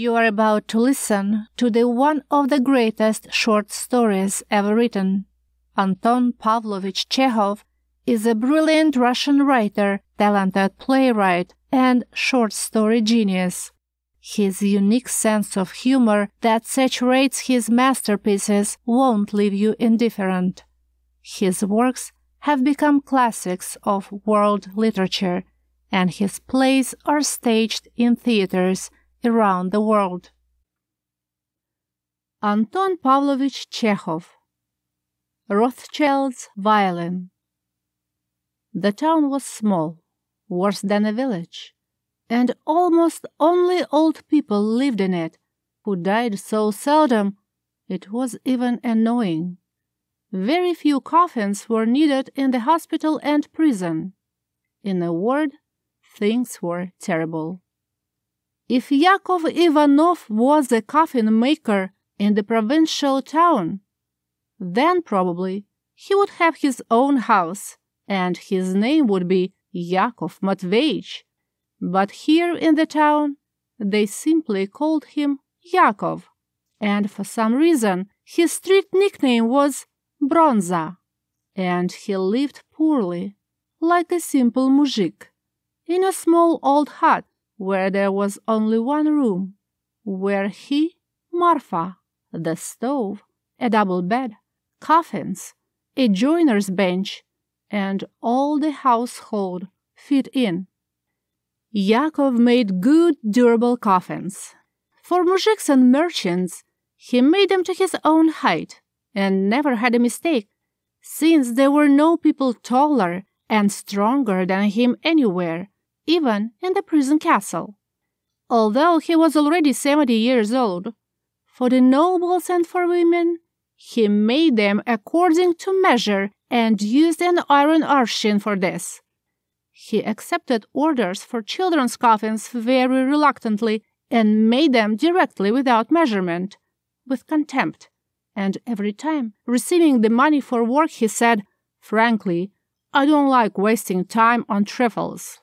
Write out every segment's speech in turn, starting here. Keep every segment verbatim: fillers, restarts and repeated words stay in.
You are about to listen to the one of the greatest short stories ever written. Anton Pavlovich Chekhov is a brilliant Russian writer, talented playwright, and short story genius. His unique sense of humor that saturates his masterpieces won't leave you indifferent. His works have become classics of world literature, and his plays are staged in theaters around the world. Anton Pavlovich Chekhov. Rothschild's Violin. The town was small, worse than a village, and almost only old people lived in it, who died so seldom it was even annoying. Very few coffins were needed in the hospital and prison. In a word, things were terrible. If Yakov Ivanov was a coffin maker in the provincial town, then probably he would have his own house, and his name would be Yakov Matveich. But here in the town they simply called him Yakov, and for some reason his street nickname was Bronza, and he lived poorly, like a simple muzhik, in a small old hut where there was only one room, where he, Marfa, the stove, a double bed, coffins, a joiner's bench, and all the household fit in. Yakov made good, durable coffins. For muzhiks and merchants, he made them to his own height, and never had a mistake, since there were no people taller and stronger than him anywhere, even in the prison castle. Although he was already seventy years old, for the nobles and for women, he made them according to measure and used an iron arshin for this. He accepted orders for children's coffins very reluctantly and made them directly without measurement, with contempt, and every time, receiving the money for work, he said, "Frankly, I don't like wasting time on trifles."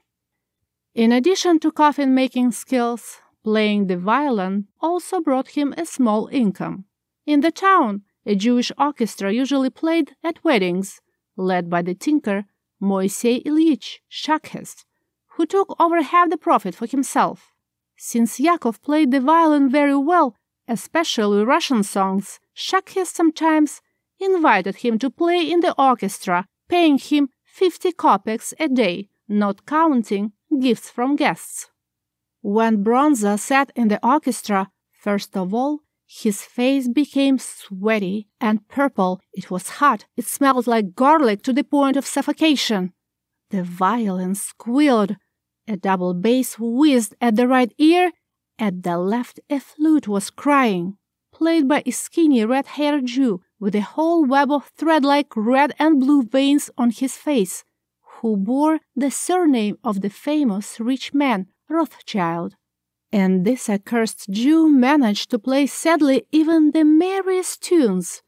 In addition to coffin-making skills, playing the violin also brought him a small income. In the town, a Jewish orchestra usually played at weddings, led by the tinker Moisei Ilyich Shakhest, who took over half the profit for himself. Since Yakov played the violin very well, especially Russian songs, Shakhest sometimes invited him to play in the orchestra, paying him fifty kopecks a day, not counting gifts from guests. When Bronza sat in the orchestra, first of all, his face became sweaty and purple. It was hot. It smelled like garlic to the point of suffocation. The violin squealed. A double bass whizzed at the right ear. At the left, a flute was crying, played by a skinny red-haired Jew with a whole web of thread-like red and blue veins on his face, who bore the surname of the famous rich man, Rothschild. And this accursed Jew managed to play sadly even the merriest tunes.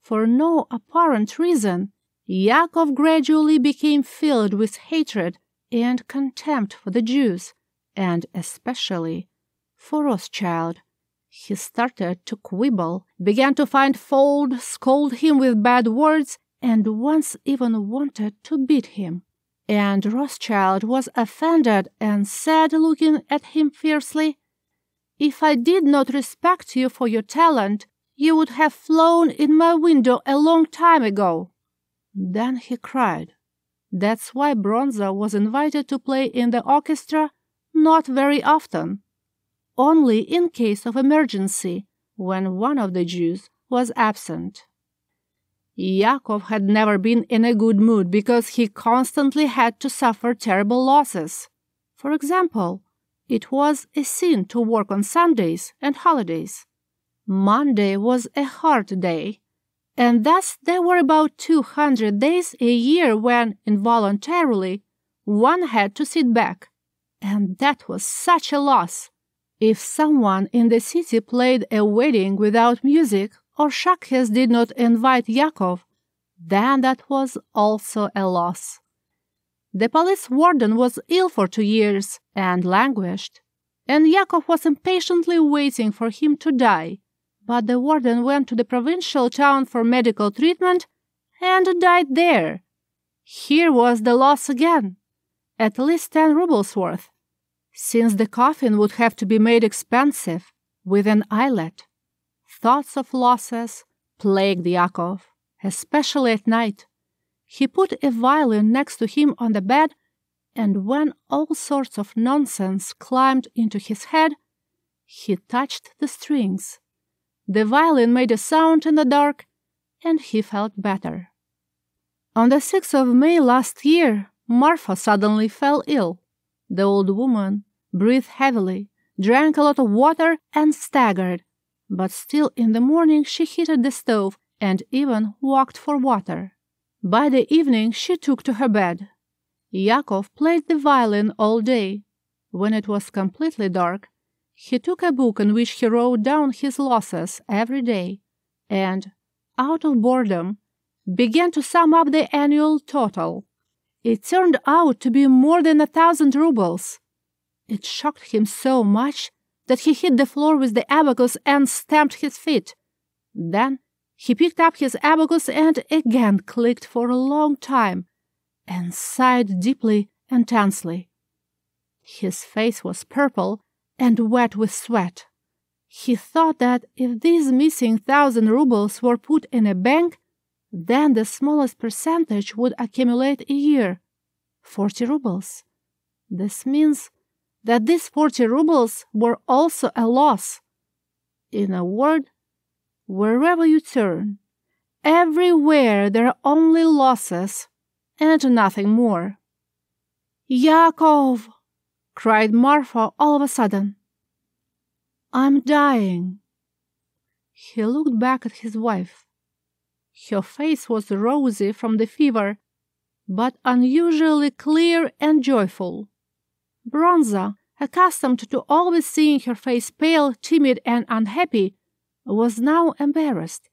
For no apparent reason, Yakov gradually became filled with hatred and contempt for the Jews, and especially for Rothschild. He started to quibble, began to find fault, scold him with bad words, and once even wanted to beat him. And Rothschild was offended and said, looking at him fiercely, "If I did not respect you for your talent, you would have flown in my window a long time ago." Then he cried. That's why Bronza was invited to play in the orchestra not very often, only in case of emergency, when one of the Jews was absent. Yakov had never been in a good mood because he constantly had to suffer terrible losses. For example, it was a sin to work on Sundays and holidays. Monday was a hard day, and thus there were about two hundred days a year when, involuntarily, one had to sit back. And that was such a loss. If someone in the city played a wedding without music, or Shakhest did not invite Yakov, then that was also a loss. The police warden was ill for two years and languished. and Yakov was impatiently waiting for him to die. But the warden went to the provincial town for medical treatment and died there. Here was the loss again, at least ten rubles worth, since the coffin would have to be made expensive with an eyelet. Thoughts of losses plagued Yakov, especially at night. He put a violin next to him on the bed, and when all sorts of nonsense climbed into his head, he touched the strings. The violin made a sound in the dark, and he felt better. On the sixth of May last year, Marfa suddenly fell ill. The old woman breathed heavily, drank a lot of water, and staggered, but still in the morning she heated the stove and even walked for water. By the evening she took to her bed. Yakov played the violin all day. When it was completely dark, he took a book in which he wrote down his losses every day and, out of boredom, began to sum up the annual total. It turned out to be more than a thousand rubles. It shocked him so much that he hit the floor with the abacus and stamped his feet. Then he picked up his abacus and again clicked for a long time and sighed deeply and tensely. His face was purple and wet with sweat. He thought that if these missing thousand rubles were put in a bank, then the smallest percentage would accumulate a year, forty rubles. This means that these forty rubles were also a loss. In a word, wherever you turn, everywhere there are only losses and nothing more. "Yakov!" cried Marfa all of a sudden. "I'm dying." He looked back at his wife. Her face was rosy from the fever, but unusually clear and joyful. Bronza, accustomed to always seeing her face pale, timid, and unhappy, was now embarrassed.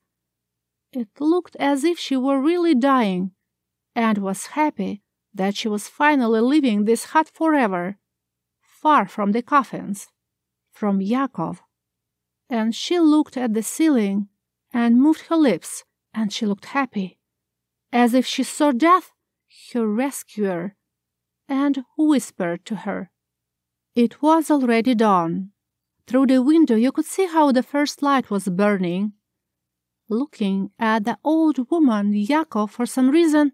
It looked as if she were really dying, and was happy that she was finally leaving this hut forever, far from the coffins, from Yakov. And she looked at the ceiling and moved her lips, and she looked happy, as if she saw death, her rescuer, and whispered to her. It was already dawn. Through the window you could see how the first light was burning. Looking at the old woman, Yakov, for some reason,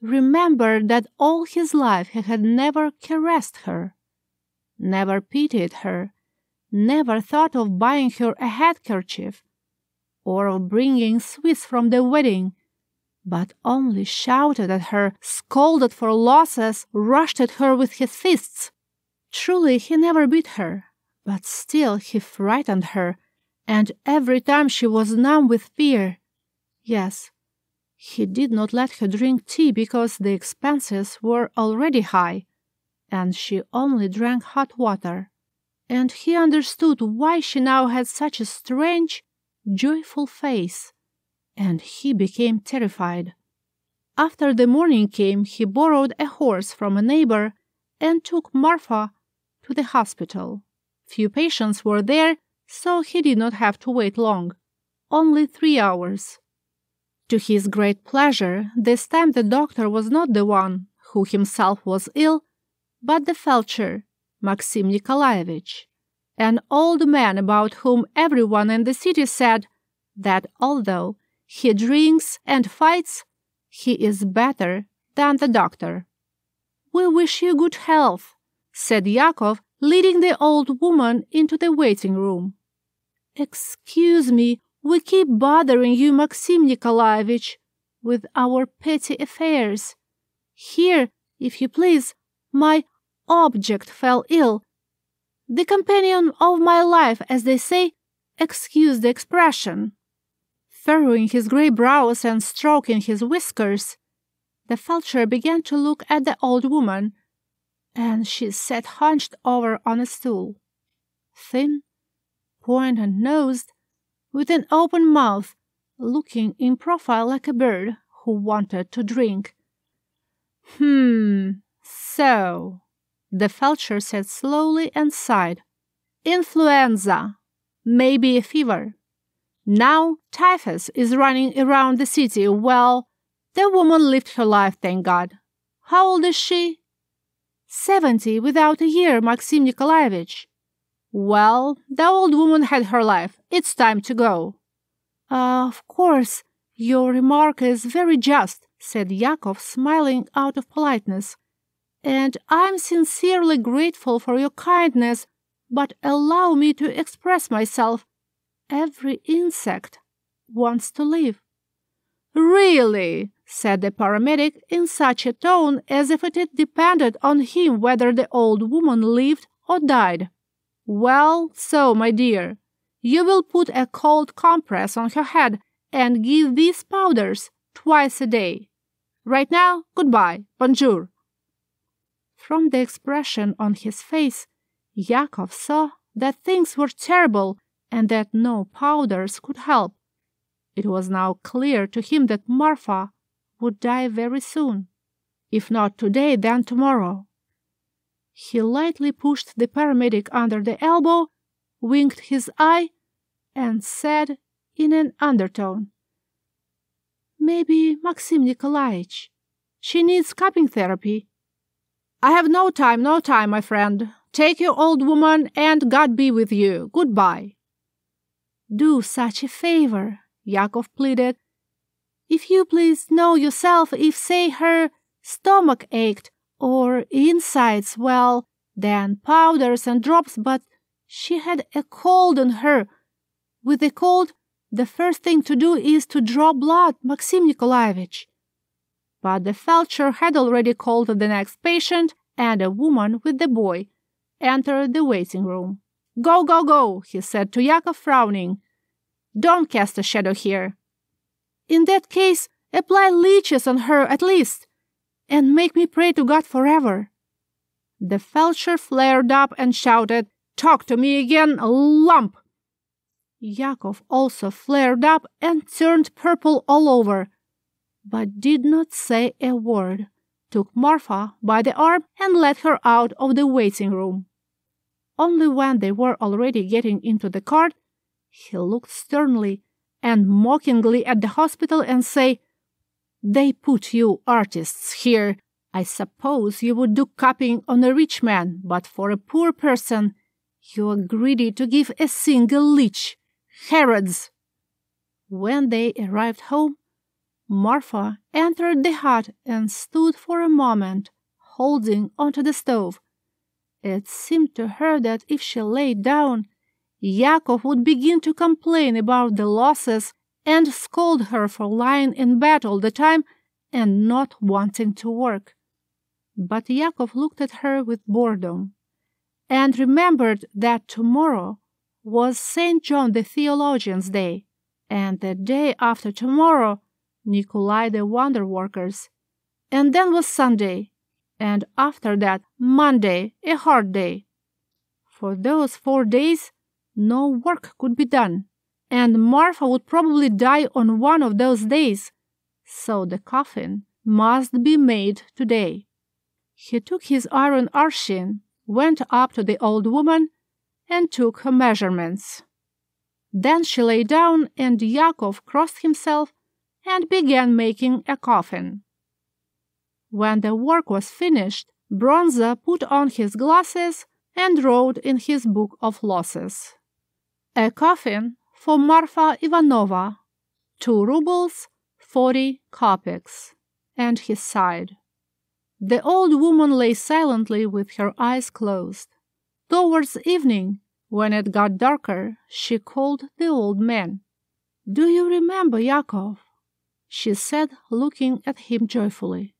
remembered that all his life he had never caressed her, never pitied her, never thought of buying her a headkerchief, or of bringing sweets from the wedding, but only shouted at her, scolded for losses, rushed at her with his fists. Truly, he never beat her, but still he frightened her, and every time she was numb with fear. Yes, he did not let her drink tea because the expenses were already high, and she only drank hot water. And he understood why she now had such a strange, joyful face, and he became terrified. After the morning came, he borrowed a horse from a neighbor and took Marfa to the hospital. Few patients were there, so he did not have to wait long, only three hours. To his great pleasure, this time the doctor was not the one who himself was ill, but the felcher, Maxim Nikolaevich, an old man about whom everyone in the city said that although he drinks and fights, he is better than the doctor. "We wish you good health," said Yakov, leading the old woman into the waiting room. "Excuse me, we keep bothering you, Maxim Nikolaevich, with our petty affairs. Here, if you please, my object fell ill. The companion of my life, as they say, excuse the expression." Furrowing his grey brows and stroking his whiskers, the felcher began to look at the old woman, and she sat hunched over on a stool. Thin, pointed-nosed, with an open mouth, looking in profile like a bird who wanted to drink. "Hmm, so," the felcher said slowly and sighed, influenza, maybe a fever. Now typhus is running around the city. Well, the woman lived her life, thank God. How old is she? Seventy without a year, Maxim Nikolaevich. Well, the old woman had her life. It's time to go. Uh, of course, your remark is very just, said Yakov, smiling out of politeness. And I'm sincerely grateful for your kindness, but allow me to express myself. Every insect wants to live. Really? Said the paramedic in such a tone as if it depended on him whether the old woman lived or died. Well, so, my dear, you will put a cold compress on her head and give these powders twice a day. Right now, goodbye, bonjour. From the expression on his face, Yakov saw that things were terrible and that no powders could help. It was now clear to him that Marfa would die very soon. If not today, then tomorrow. He lightly pushed the paramedic under the elbow, winked his eye, and said in an undertone, "Maybe Maxim Nikolaevich. She needs cupping therapy." "I have no time, no time, my friend. Take your old woman, and God be with you. Goodbye." "Do such a favor," Yakov pleaded. "If you please know yourself if, say, her stomach ached or insides, well, then powders and drops, but she had a cold on her. With a cold, the first thing to do is to draw blood, Maxim Nikolaevich." But the felcher had already called the next patient, and a woman with the boy entered the waiting room. "Go, go, go," he said to Yakov, frowning. "Don't cast a shadow here." "In that case, apply leeches on her at least, and make me pray to God forever." The felcher flared up and shouted, "Talk to me again, lump!" Yakov also flared up and turned purple all over, but did not say a word, took Marfa by the arm and led her out of the waiting room. Only when they were already getting into the cart, he looked sternly and mockingly at the hospital and say, "They put you artists here. I suppose you would do cupping on a rich man, but for a poor person you are greedy to give a single leech. Herods!" When they arrived home, Marfa entered the hut and stood for a moment, holding onto the stove. It seemed to her that if she lay down, Yakov would begin to complain about the losses and scold her for lying in bed all the time and not wanting to work. But Yakov looked at her with boredom and remembered that tomorrow was Saint John the Theologian's Day, and the day after tomorrow Nikolai the Wonder Workers, and then was Sunday, and after that Monday, a hard day. For those four days no work could be done, and Marfa would probably die on one of those days, so the coffin must be made today. He took his iron arshin, went up to the old woman, and took her measurements. Then she lay down, and Yakov crossed himself and began making a coffin. When the work was finished, Bronza put on his glasses and wrote in his book of losses: "A coffin for Marfa Ivanova, two rubles, forty kopecks." And he sighed. The old woman lay silently with her eyes closed. Towards evening, when it got darker, she called the old man. "Do you remember, Yakov?" she said, looking at him joyfully.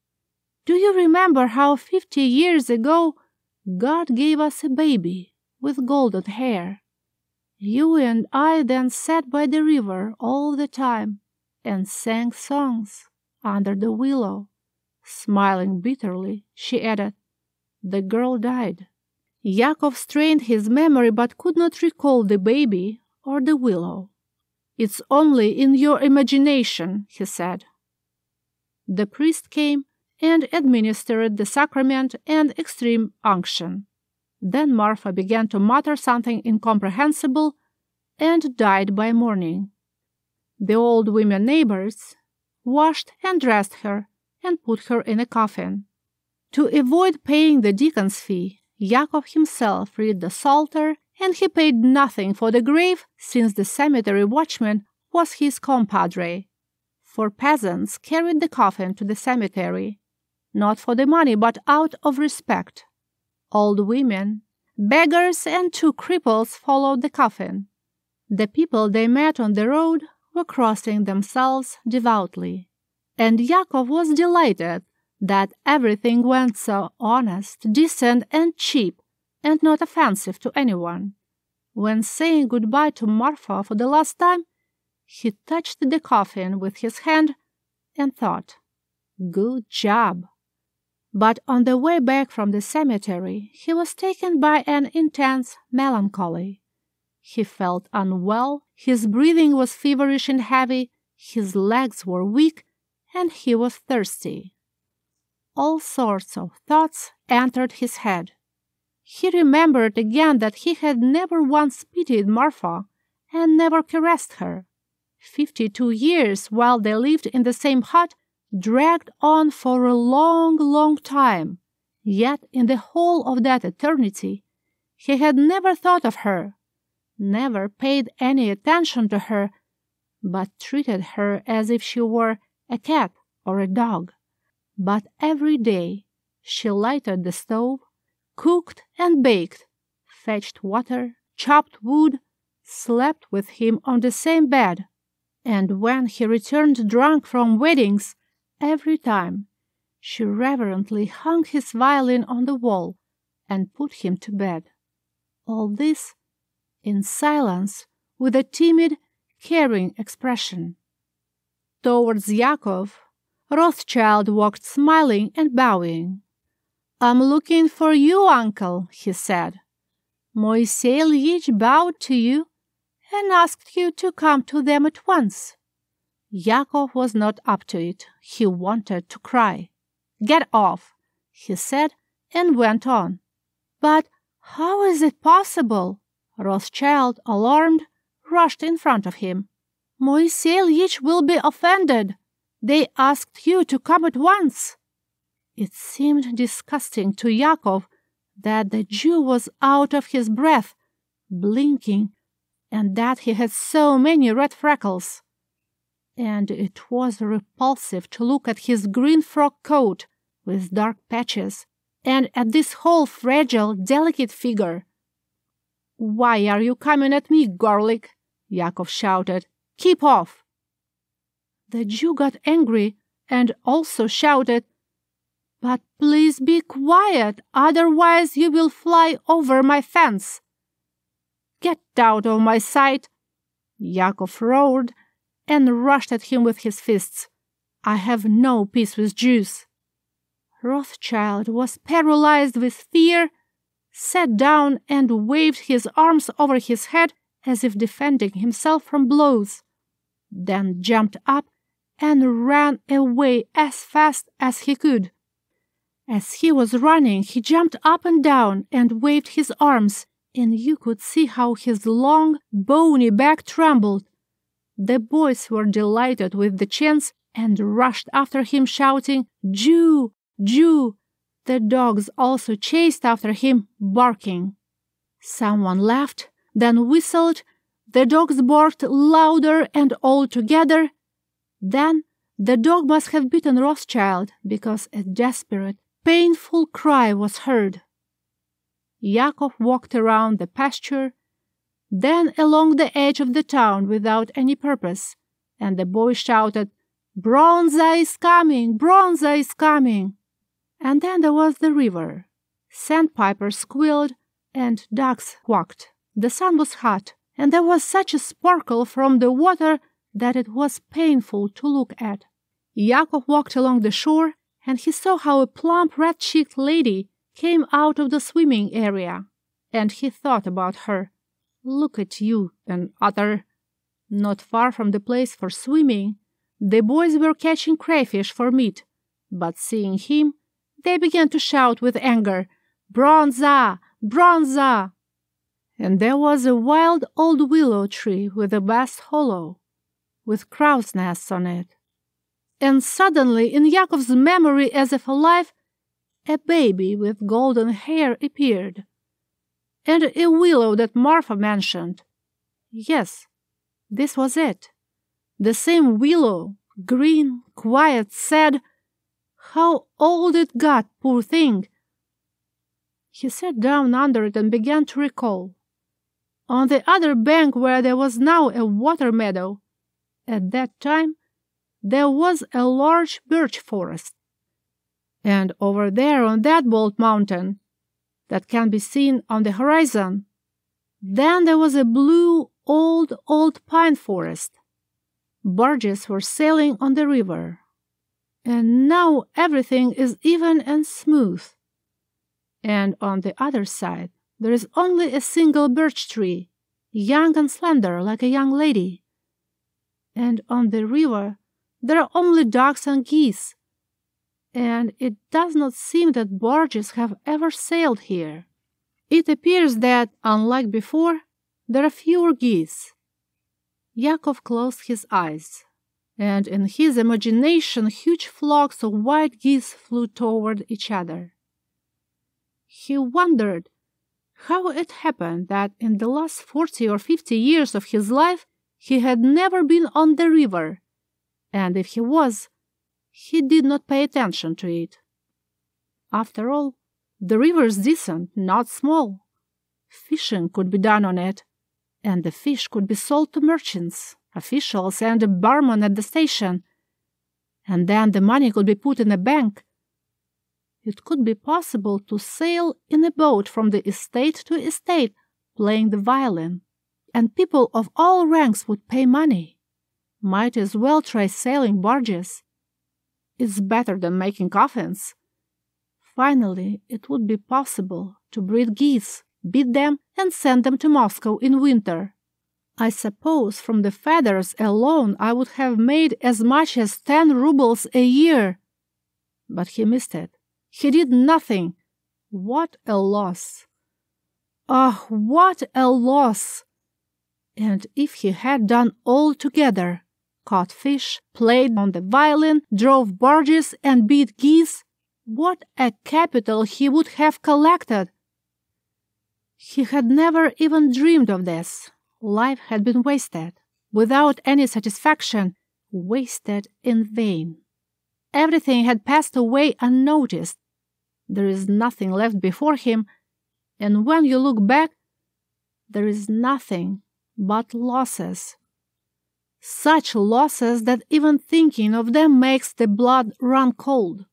"Do you remember how fifty years ago God gave us a baby with golden hair? You and I then sat by the river all the time and sang songs under the willow." Smiling bitterly, she added, "The girl died." Yakov strained his memory but could not recall the baby or the willow. "It's only in your imagination," he said. The priest came and administered the sacrament and extreme unction. Then Marfa began to mutter something incomprehensible and died by morning. The old women neighbors washed and dressed her and put her in a coffin. To avoid paying the deacon's fee, Yakov himself read the Psalter, and he paid nothing for the grave, since the cemetery watchman was his compadre. Four peasants carried the coffin to the cemetery, not for the money but out of respect. Old women, beggars, and two cripples followed the coffin. The people they met on the road were crossing themselves devoutly, and Yakov was delighted that everything went so honest, decent, and cheap, and not offensive to anyone. When saying goodbye to Marfa for the last time, he touched the coffin with his hand and thought, "Good job." But on the way back from the cemetery, he was taken by an intense melancholy. He felt unwell, his breathing was feverish and heavy, his legs were weak, and he was thirsty. All sorts of thoughts entered his head. He remembered again that he had never once pitied Marfa and never caressed her. Fifty-two years, while they lived in the same hut, dragged on for a long, long time. Yet in the whole of that eternity he had never thought of her, never paid any attention to her, but treated her as if she were a cat or a dog. But every day she lighted the stove, cooked and baked, fetched water, chopped wood, slept with him on the same bed, and when he returned drunk from weddings, every time she reverently hung his violin on the wall and put him to bed. All this in silence, with a timid, caring expression. Towards Yakov, Rothschild walked smiling and bowing. "I'm looking for you, uncle," he said. "Moisei Ilyich bowed to you and asked you to come to them at once." Yakov was not up to it. He wanted to cry. "Get off," he said, and went on. "But how is it possible?" Rothschild, alarmed, rushed in front of him. "Moisei Ilyich will be offended. They asked you to come at once." It seemed disgusting to Yakov that the Jew was out of his breath, blinking, and that he had so many red freckles. And it was repulsive to look at his green frock coat with dark patches and at this whole fragile, delicate figure. "Why are you coming at me, garlic?" Yakov shouted. "Keep off!" The Jew got angry and also shouted, "But please be quiet, otherwise you will fly over my fence." "Get out of my sight!" Yakov roared and rushed at him with his fists. "I have no peace with Jews." Rothschild was paralyzed with fear, sat down and waved his arms over his head as if defending himself from blows, then jumped up and ran away as fast as he could. As he was running, he jumped up and down and waved his arms, and you could see how his long, bony back trembled. The boys were delighted with the chance and rushed after him, shouting, "Jew! Jew!" The dogs also chased after him, barking. Someone laughed, then whistled. The dogs barked louder and all together. Then the dog must have beaten Rothschild, because a desperate, painful cry was heard. Yakov walked around the pasture, then along the edge of the town without any purpose, and the boy shouted, "Bronza is coming! Bronza is coming!" And then there was the river. Sandpipers squealed and ducks quacked. The sun was hot, and there was such a sparkle from the water that it was painful to look at. Yakov walked along the shore, and he saw how a plump, red-cheeked lady came out of the swimming area, and he thought about her. "Look at you, an otter!" Not far from the place for swimming, the boys were catching crayfish for meat, but seeing him, they began to shout with anger, "Bronza! Bronza!" And there was a wild old willow tree with a vast hollow, with crow's nests on it. And suddenly, in Yakov's memory as if alive, a baby with golden hair appeared, and a willow that Marfa mentioned. Yes, this was it. The same willow, green, quiet, sad. How old it got, poor thing! He sat down under it and began to recall. On the other bank, where there was now a water meadow, at that time there was a large birch forest. And over there on that bold mountain, that can be seen on the horizon, then there was a blue, old, old pine forest. Barges were sailing on the river. And now everything is even and smooth. And on the other side, there is only a single birch tree, young and slender like a young lady. And on the river, there are only ducks and geese. And it does not seem that barges have ever sailed here. It appears that, unlike before, there are fewer geese. Yakov closed his eyes, and in his imagination huge flocks of white geese flew toward each other. He wondered how it happened that in the last forty or fifty years of his life he had never been on the river, and if he was, he did not pay attention to it. After all, the river is decent, not small. Fishing could be done on it, and the fish could be sold to merchants, officials, and a barman at the station, and then the money could be put in a bank. It could be possible to sail in a boat from the estate to estate, playing the violin, and people of all ranks would pay money. Might as well try sailing barges. It's better than making coffins. Finally, it would be possible to breed geese, beat them, and send them to Moscow in winter. I suppose from the feathers alone I would have made as much as ten rubles a year. But he missed it. He did nothing. What a loss! Ah, what a loss! And if he had done all together, caught fish, played on the violin, drove barges, and beat geese, what a capital he would have collected! He had never even dreamed of this. Life had been wasted, without any satisfaction, wasted in vain. Everything had passed away unnoticed. There is nothing left before him, and when you look back, there is nothing but losses. Such losses that even thinking of them makes the blood run cold.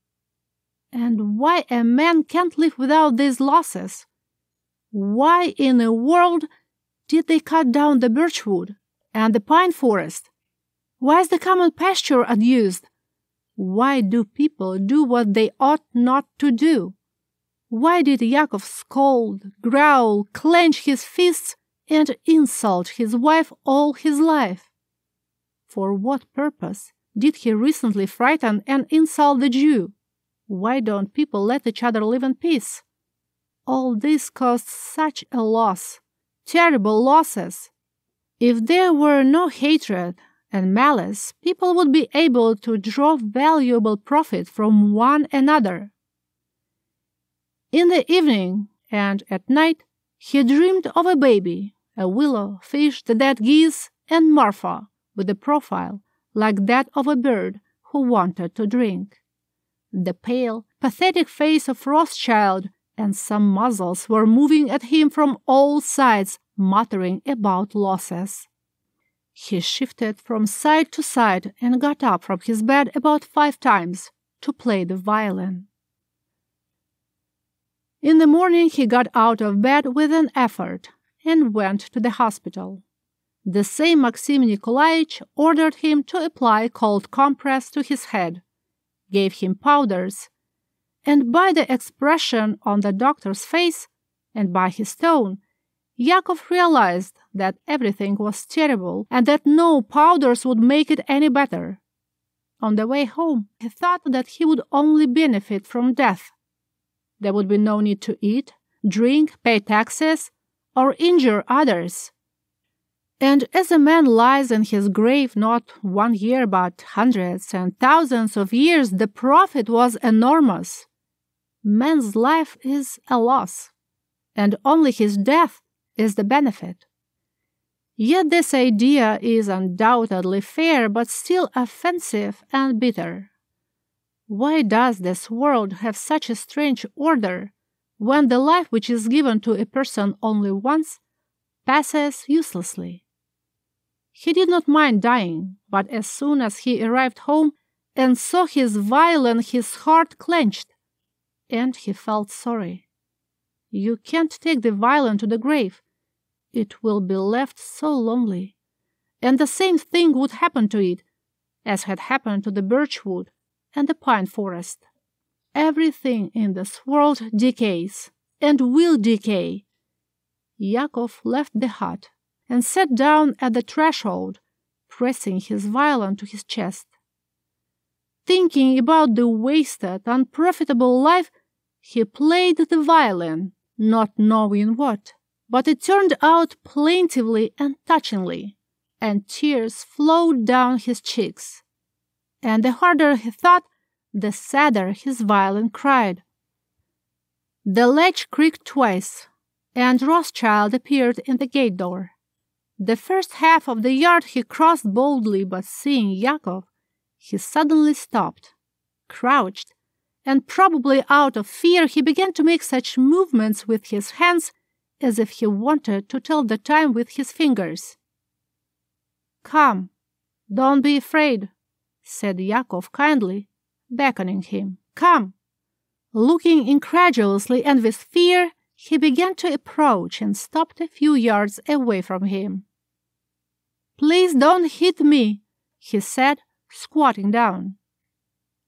And why a man can't live without these losses? Why in the world did they cut down the birchwood and the pine forest? Why is the common pasture unused? Why do people do what they ought not to do? Why did Yakov scold, growl, clench his fists, and insult his wife all his life? For what purpose did he recently frighten and insult the Jew? Why don't people let each other live in peace? All this caused such a loss. Terrible losses. If there were no hatred and malice, people would be able to draw valuable profit from one another. In the evening and at night, he dreamed of a baby, a willow, fish, the dead geese, and Marfa, with a profile like that of a bird who wanted to drink. The pale, pathetic face of Rothschild and some muzzles were moving at him from all sides, muttering about losses. He shifted from side to side and got up from his bed about five times to play the violin. In the morning he got out of bed with an effort and went to the hospital. The same Maxim Nikolaevich ordered him to apply cold compress to his head, gave him powders, and by the expression on the doctor's face, and by his tone, Yakov realized that everything was terrible and that no powders would make it any better. On the way home, he thought that he would only benefit from death. There would be no need to eat, drink, pay taxes, or injure others. And as a man lies in his grave not one year but hundreds and thousands of years, the profit was enormous. Man's life is a loss, and only his death is the benefit. Yet this idea is undoubtedly fair, but still offensive and bitter. Why does this world have such a strange order, when the life which is given to a person only once passes uselessly? He did not mind dying, but as soon as he arrived home and saw his violin, his heart clenched, and he felt sorry. You can't take the violin to the grave. It will be left so lonely. And the same thing would happen to it, as had happened to the birch wood and the pine forest. Everything in this world decays, and will decay. Yakov left the hut and sat down at the threshold, pressing his violin to his chest. Thinking about the wasted, unprofitable life, he played the violin, not knowing what, but it turned out plaintively and touchingly, and tears flowed down his cheeks. And the harder he thought, the sadder his violin cried. The latch creaked twice, and Rothschild appeared in the gate door. The first half of the yard he crossed boldly, but seeing Yakov, he suddenly stopped, crouched, and probably out of fear he began to make such movements with his hands as if he wanted to tell the time with his fingers. "Come, don't be afraid," said Yakov kindly, beckoning him. "Come." Looking incredulously and with fear, he began to approach and stopped a few yards away from him. "Please don't hit me," he said, squatting down.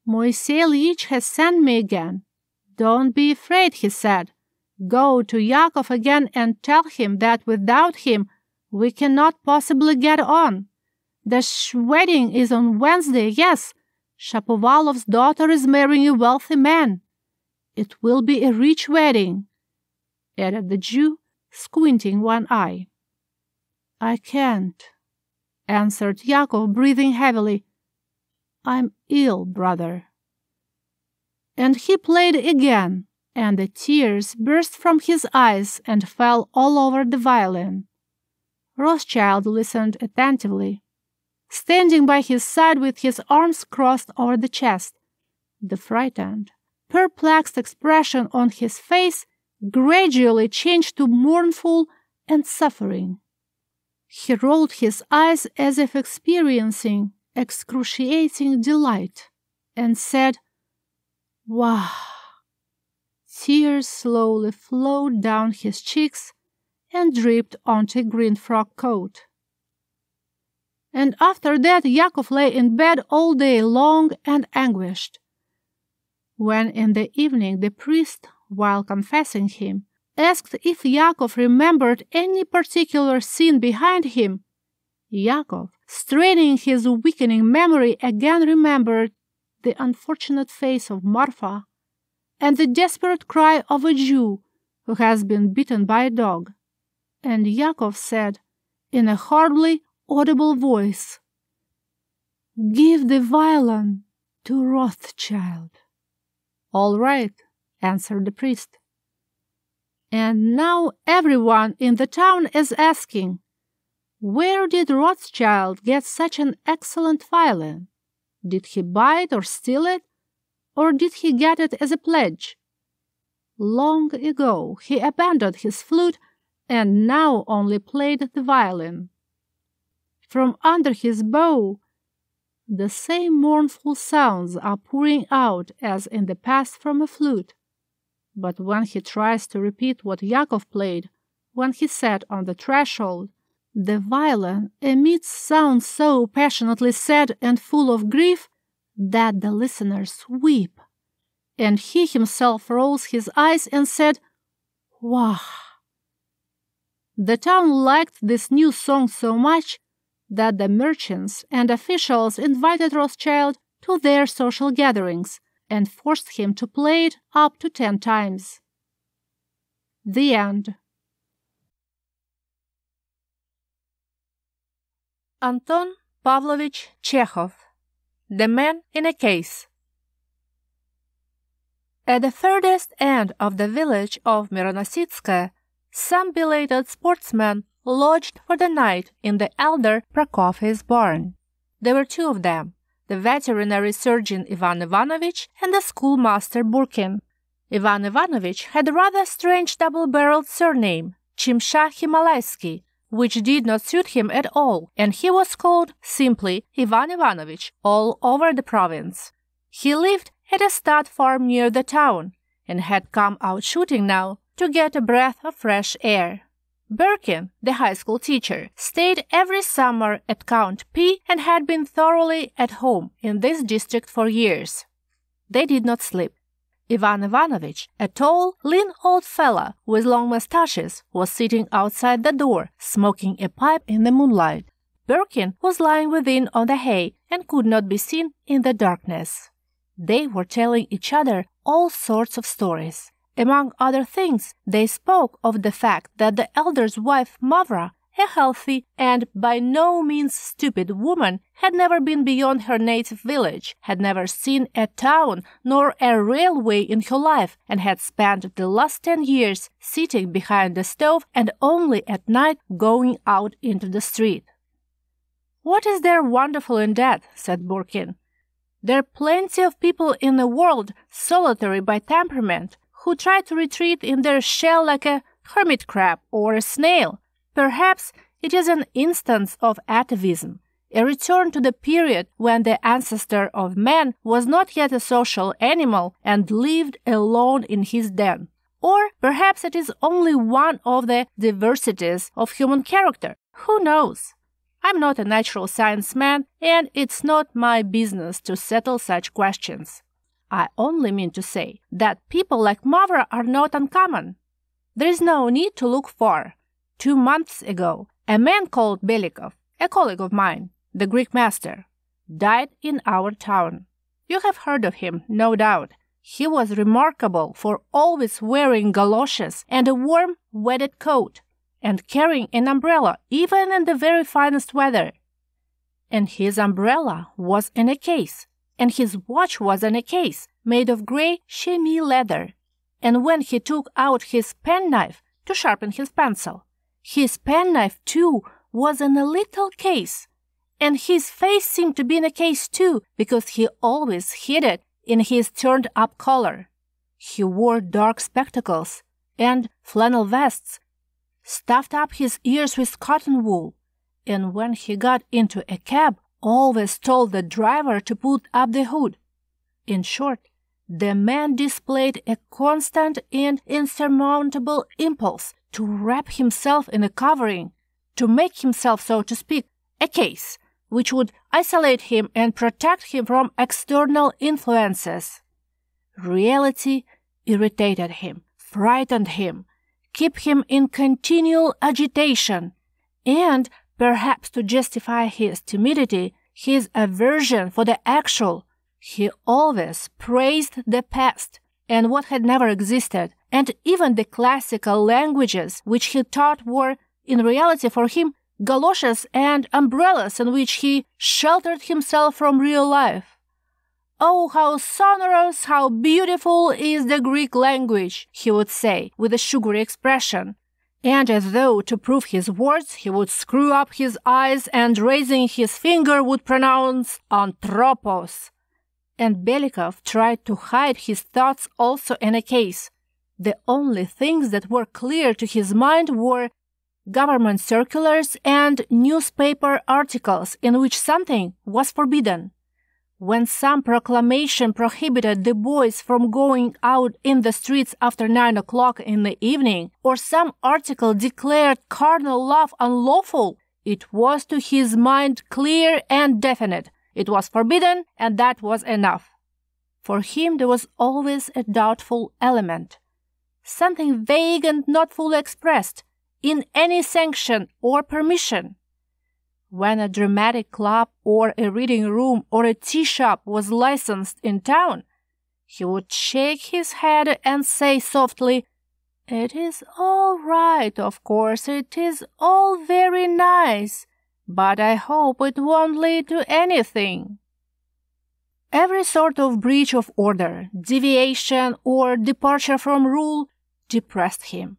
"Moisei Ilyich has sent me again." "Don't be afraid," he said. "Go to Yakov again and tell him that without him we cannot possibly get on. The wedding is on Wednesday, yes. Shapovalov's daughter is marrying a wealthy man. It will be a rich wedding," added the Jew, squinting one eye. "I can't," answered Yakov, breathing heavily. "I'm ill, brother." And he played again, and the tears burst from his eyes and fell all over the violin. Rothschild listened attentively, standing by his side with his arms crossed over the chest. The frightened, perplexed expression on his face gradually changed to mournful and suffering. He rolled his eyes as if experiencing excruciating delight, and said, "Wow!" Tears slowly flowed down his cheeks and dripped onto a green frock coat. And after that Yakov lay in bed all day long and anguished. When in the evening the priest, while confessing him, asked if Yakov remembered any particular sin behind him, Yakov, straining his weakening memory, again remembered the unfortunate face of Marfa and the desperate cry of a Jew who has been bitten by a dog. And Yakov said in a hardly audible voice, "Give the violin to Rothschild." "All right," answered the priest. And now everyone in the town is asking, where did Rothschild get such an excellent violin? Did he buy it or steal it? Or did he get it as a pledge? Long ago he abandoned his flute and now only played the violin. From under his bow, the same mournful sounds are pouring out as in the past from a flute. But when he tries to repeat what Yakov played, when he sat on the threshold, the violin emits sounds so passionately sad and full of grief that the listeners weep, and he himself rolls his eyes and said, "Wow!" The town liked this new song so much that the merchants and officials invited Rothschild to their social gatherings and forced him to play it up to ten times. The End. Anton Pavlovich Chekhov, The Man in a Case. At the furthest end of the village of Mironositskaya, some belated sportsmen lodged for the night in the elder Prokofy's barn. There were two of them, the veterinary surgeon Ivan Ivanovich and the schoolmaster Burkin. Ivan Ivanovich had a rather strange double-barreled surname, Chimsha-Himalaysky, which did not suit him at all, and he was called simply Ivan Ivanovich all over the province. He lived at a stud farm near the town, and had come out shooting now to get a breath of fresh air. Burkin, the high school teacher, stayed every summer at Count P and had been thoroughly at home in this district for years. They did not sleep. Ivan Ivanovich, a tall, lean old fellow with long mustaches, was sitting outside the door, smoking a pipe in the moonlight. Burkin was lying within on the hay and could not be seen in the darkness. They were telling each other all sorts of stories. Among other things, they spoke of the fact that the elder's wife Mavra, a healthy and by no means stupid woman, had never been beyond her native village, had never seen a town nor a railway in her life, and had spent the last ten years sitting behind the stove and only at night going out into the street. "What is there wonderful in that?" said Burkin. "There are plenty of people in the world, solitary by temperament, who try to retreat in their shell like a hermit crab or a snail. Perhaps it is an instance of atavism, a return to the period when the ancestor of man was not yet a social animal and lived alone in his den. Or perhaps it is only one of the diversities of human character. Who knows? I'm not a natural science man, and it's not my business to settle such questions. I only mean to say that people like Mavra are not uncommon. There is no need to look far. Two months ago, a man called Belikov, a colleague of mine, the Greek master, died in our town. You have heard of him, no doubt. He was remarkable for always wearing galoshes and a warm, wadded coat, and carrying an umbrella even in the very finest weather. And his umbrella was in a case, and his watch was in a case, made of grey chamois leather. And when he took out his penknife to sharpen his pencil, his penknife, too, was in a little case, and his face seemed to be in a case, too, because he always hid it in his turned-up collar. He wore dark spectacles and flannel vests, stuffed up his ears with cotton wool, and when he got into a cab, always told the driver to put up the hood. In short, the man displayed a constant and insurmountable impulse to wrap himself in a covering, to make himself, so to speak, a case, which would isolate him and protect him from external influences. Reality irritated him, frightened him, kept him in continual agitation, and, perhaps to justify his timidity, his aversion for the actual, he always praised the past and what had never existed, and even the classical languages which he taught were, in reality for him, galoshes and umbrellas in which he sheltered himself from real life. "Oh, how sonorous, how beautiful is the Greek language," he would say, with a sugary expression. And as though to prove his words, he would screw up his eyes and, raising his finger, would pronounce "anthropos." And Belikov tried to hide his thoughts also in a case. The only things that were clear to his mind were government circulars and newspaper articles in which something was forbidden. When some proclamation prohibited the boys from going out in the streets after nine o'clock in the evening, or some article declared carnal love unlawful, it was to his mind clear and definite. It was forbidden, and that was enough. For him there was always a doubtful element, something vague and not fully expressed, in any sanction or permission. When a dramatic club or a reading room or a tea shop was licensed in town, he would shake his head and say softly, It is all right, of course, it is all very nice, but I hope it won't lead to anything. Every sort of breach of order, deviation or departure from rule depressed him,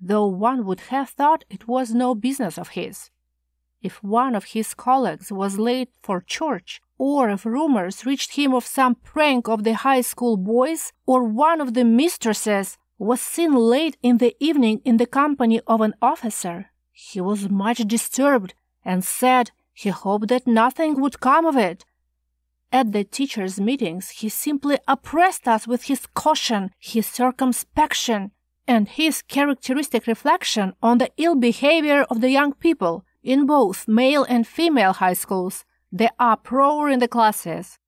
though one would have thought it was no business of his. If one of his colleagues was late for church, or if rumors reached him of some prank of the high school boys, or one of the mistresses was seen late in the evening in the company of an officer, he was much disturbed and said he hoped that nothing would come of it. At the teachers' meetings he simply oppressed us with his caution, his circumspection, and his characteristic reflection on the ill behavior of the young people in both male and female high schools, the uproar in the classes.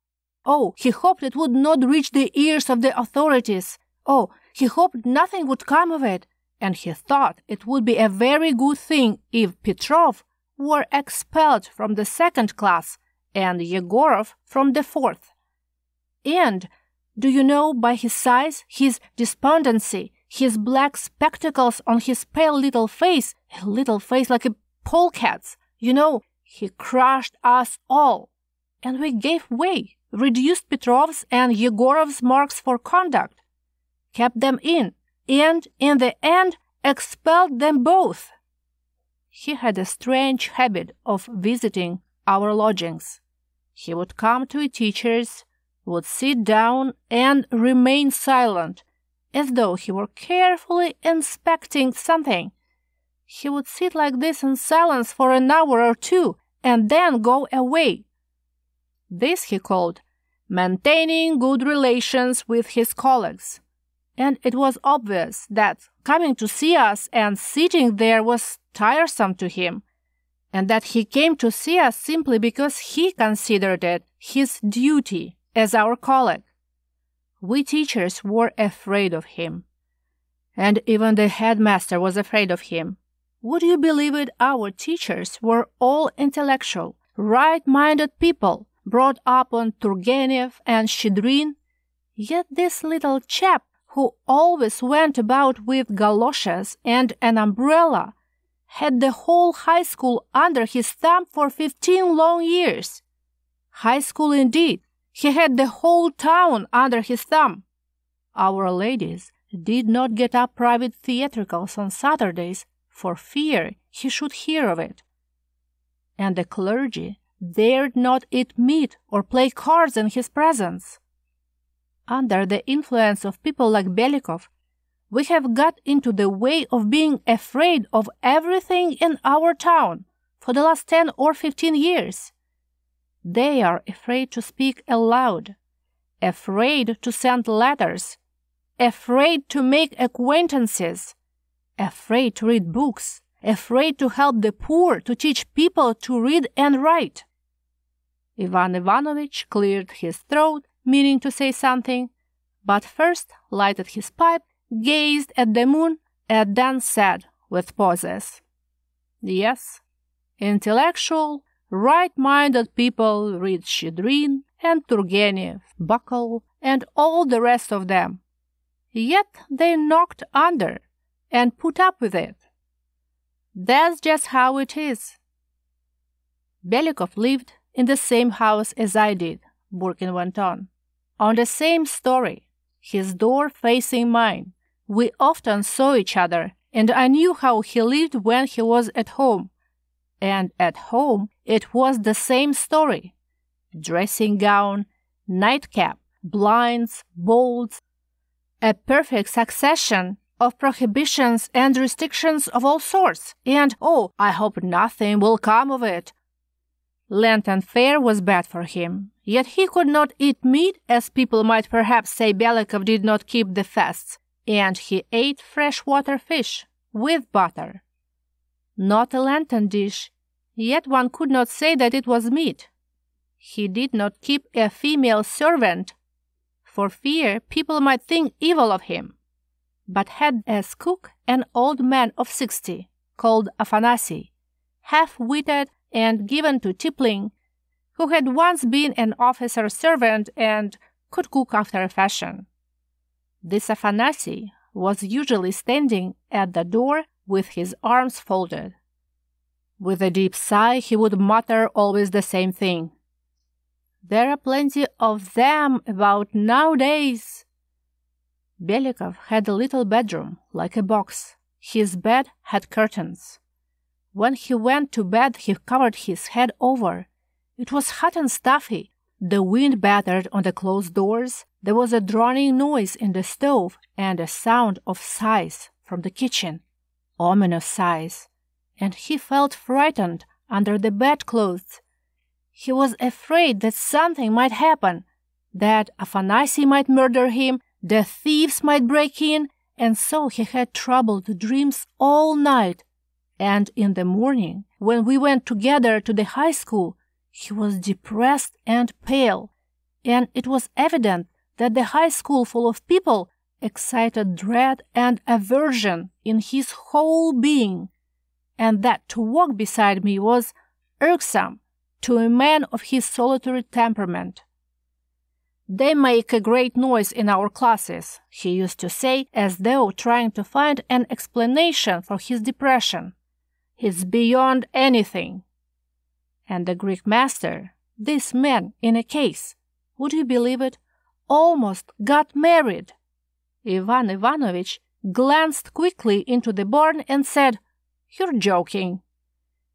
Oh, he hoped it would not reach the ears of the authorities. Oh, he hoped nothing would come of it, and he thought it would be a very good thing if Petrov were expelled from the second class and Yegorov from the fourth. And, do you know, by his size, his despondency, his black spectacles on his pale little face, a little face like a polecat's, you know, he crushed us all, and we gave way, reduced Petrov's and Yegorov's marks for conduct, kept them in, and, in the end, expelled them both. He had a strange habit of visiting our lodgings. He would come to a teacher's, would sit down and remain silent, as though he were carefully inspecting something. He would sit like this in silence for an hour or two, and then go away. This he called maintaining good relations with his colleagues. And it was obvious that coming to see us and sitting there was tiresome to him, and that he came to see us simply because he considered it his duty as our colleague. We teachers were afraid of him, and even the headmaster was afraid of him. Would you believe it, our teachers were all intellectual, right-minded people, brought up on Turgenev and Shchedrin, yet this little chap who always went about with galoshes and an umbrella, had the whole high school under his thumb for fifteen long years. High school indeed, he had the whole town under his thumb. Our ladies did not get up private theatricals on Saturdays for fear he should hear of it. And the clergy dared not eat meat or play cards in his presence. Under the influence of people like Belikov, we have got into the way of being afraid of everything in our town for the last ten or fifteen years. They are afraid to speak aloud, afraid to send letters, afraid to make acquaintances, afraid to read books, afraid to help the poor, to teach people to read and write. Ivan Ivanovich cleared his throat, meaning to say something, but first lighted his pipe, gazed at the moon, and then said with pauses, "Yes, intellectual, right-minded people read Shchedrin and Turgenev, Buckle, and all the rest of them. Yet they knocked under and put up with it. That's just how it is." Belikov lived in the same house as I did, Burkin went on, on the same story, his door facing mine. We often saw each other, and I knew how he lived when he was at home. And at home it was the same story. Dressing gown, nightcap, blinds, bolts, a perfect succession of prohibitions and restrictions of all sorts, and, oh, I hope nothing will come of it. Lenten fare was bad for him, yet he could not eat meat, as people might perhaps say Belikov did not keep the fasts, and he ate freshwater fish with butter. Not a Lenten dish, yet one could not say that it was meat. He did not keep a female servant, for fear people might think evil of him, but had as cook an old man of sixty, called Afanasy, half-witted and given to tippling, who had once been an officer's servant and could cook after a fashion. This Afanasy was usually standing at the door with his arms folded. With a deep sigh he would mutter always the same thing. "There are plenty of them about nowadays." Belikov had a little bedroom, like a box. His bed had curtains. When he went to bed he covered his head over. It was hot and stuffy. The wind battered on the closed doors. There was a droning noise in the stove and a sound of sighs from the kitchen, ominous sighs, and he felt frightened under the bedclothes. He was afraid that something might happen, that Afanasy might murder him, the thieves might break in, and so he had troubled dreams all night. And in the morning, when we went together to the high school, he was depressed and pale, and it was evident that the high school full of people excited dread and aversion in his whole being, and that to walk beside me was irksome to a man of his solitary temperament. "They make a great noise in our classes," he used to say, as though trying to find an explanation for his depression. "It's beyond anything." And the Greek master, this man in a case, would you believe it, almost got married. Ivan Ivanovich glanced quickly into the barn and said, "You're joking."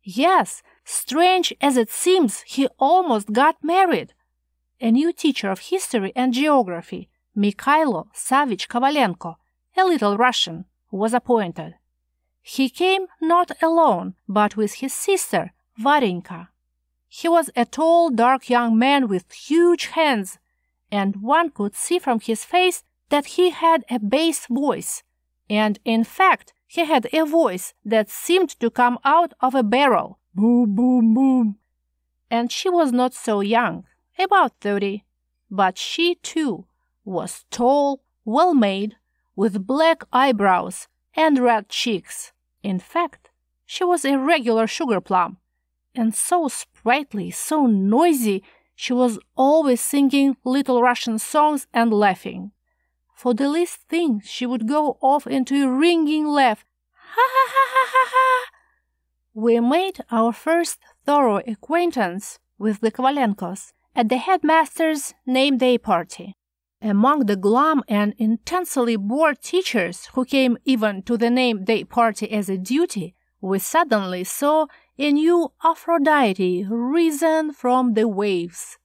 Yes, strange as it seems, he almost got married. A new teacher of history and geography, Mikhailo Savich Kovalenko, a little Russian, was appointed. He came not alone, but with his sister, Varenka. He was a tall, dark young man with huge hands, and one could see from his face that he had a bass voice, and, in fact, he had a voice that seemed to come out of a barrel. Boom, boom, boom. And she was not so young, about thirty, but she, too, was tall, well-made, with black eyebrows and red cheeks. In fact, she was a regular sugar plum, and so sprightly, so noisy, she was always singing little Russian songs and laughing. For the least thing she would go off into a ringing laugh. Ha ha ha ha ha ha! We made our first thorough acquaintance with the Kovalenkos at the headmaster's name day party. Among the glum and intensely bored teachers who came even to the name day party as a duty, we suddenly saw a new Aphrodite risen from the waves.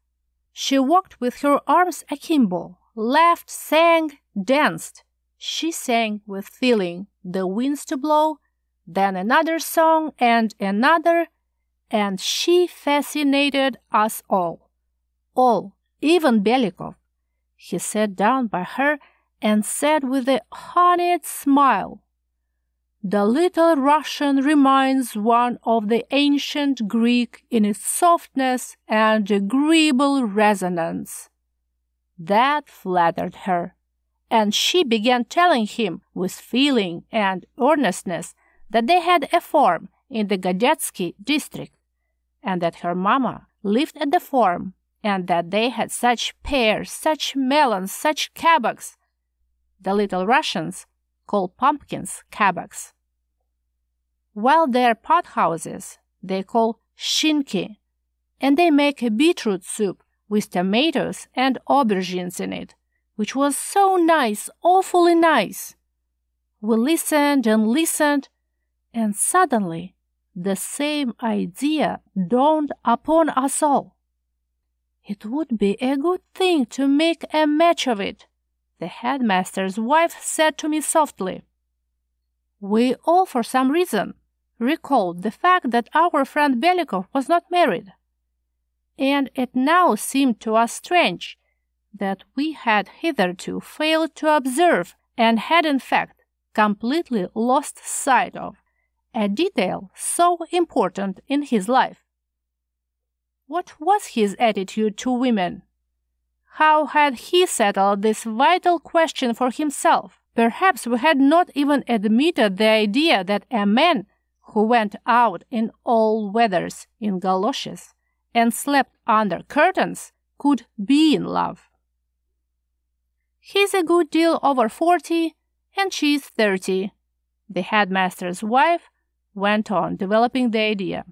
She walked with her arms akimbo, laughed, sang, danced. She sang with feeling, the winds to blow, then another song and another, and she fascinated us all. All, even Belikov. He sat down by her and said with a honeyed smile, "The little Russian reminds one of the ancient Greek in its softness and agreeable resonance." That flattered her, and she began telling him with feeling and earnestness that they had a farm in the Gadetsky district, and that her mama lived at the farm, and that they had such pears, such melons, such kabaks. The little Russians call pumpkins kabaks. While their pot houses they call shinki, and they make a beetroot soup with tomatoes and aubergines in it, which was so nice, awfully nice. We listened and listened, and suddenly the same idea dawned upon us all. It would be a good thing to make a match of it, the headmaster's wife said to me softly. We all, for some reason, recalled the fact that our friend Belikov was not married, and it now seemed to us strange that we had hitherto failed to observe and had, in fact, completely lost sight of a detail so important in his life. What was his attitude to women? How had he settled this vital question for himself? Perhaps we had not even admitted the idea that a man who went out in all weathers in galoshes and slept under curtains could be in love. "He's a good deal over forty, and she is thirty. The headmaster's wife went on developing the idea.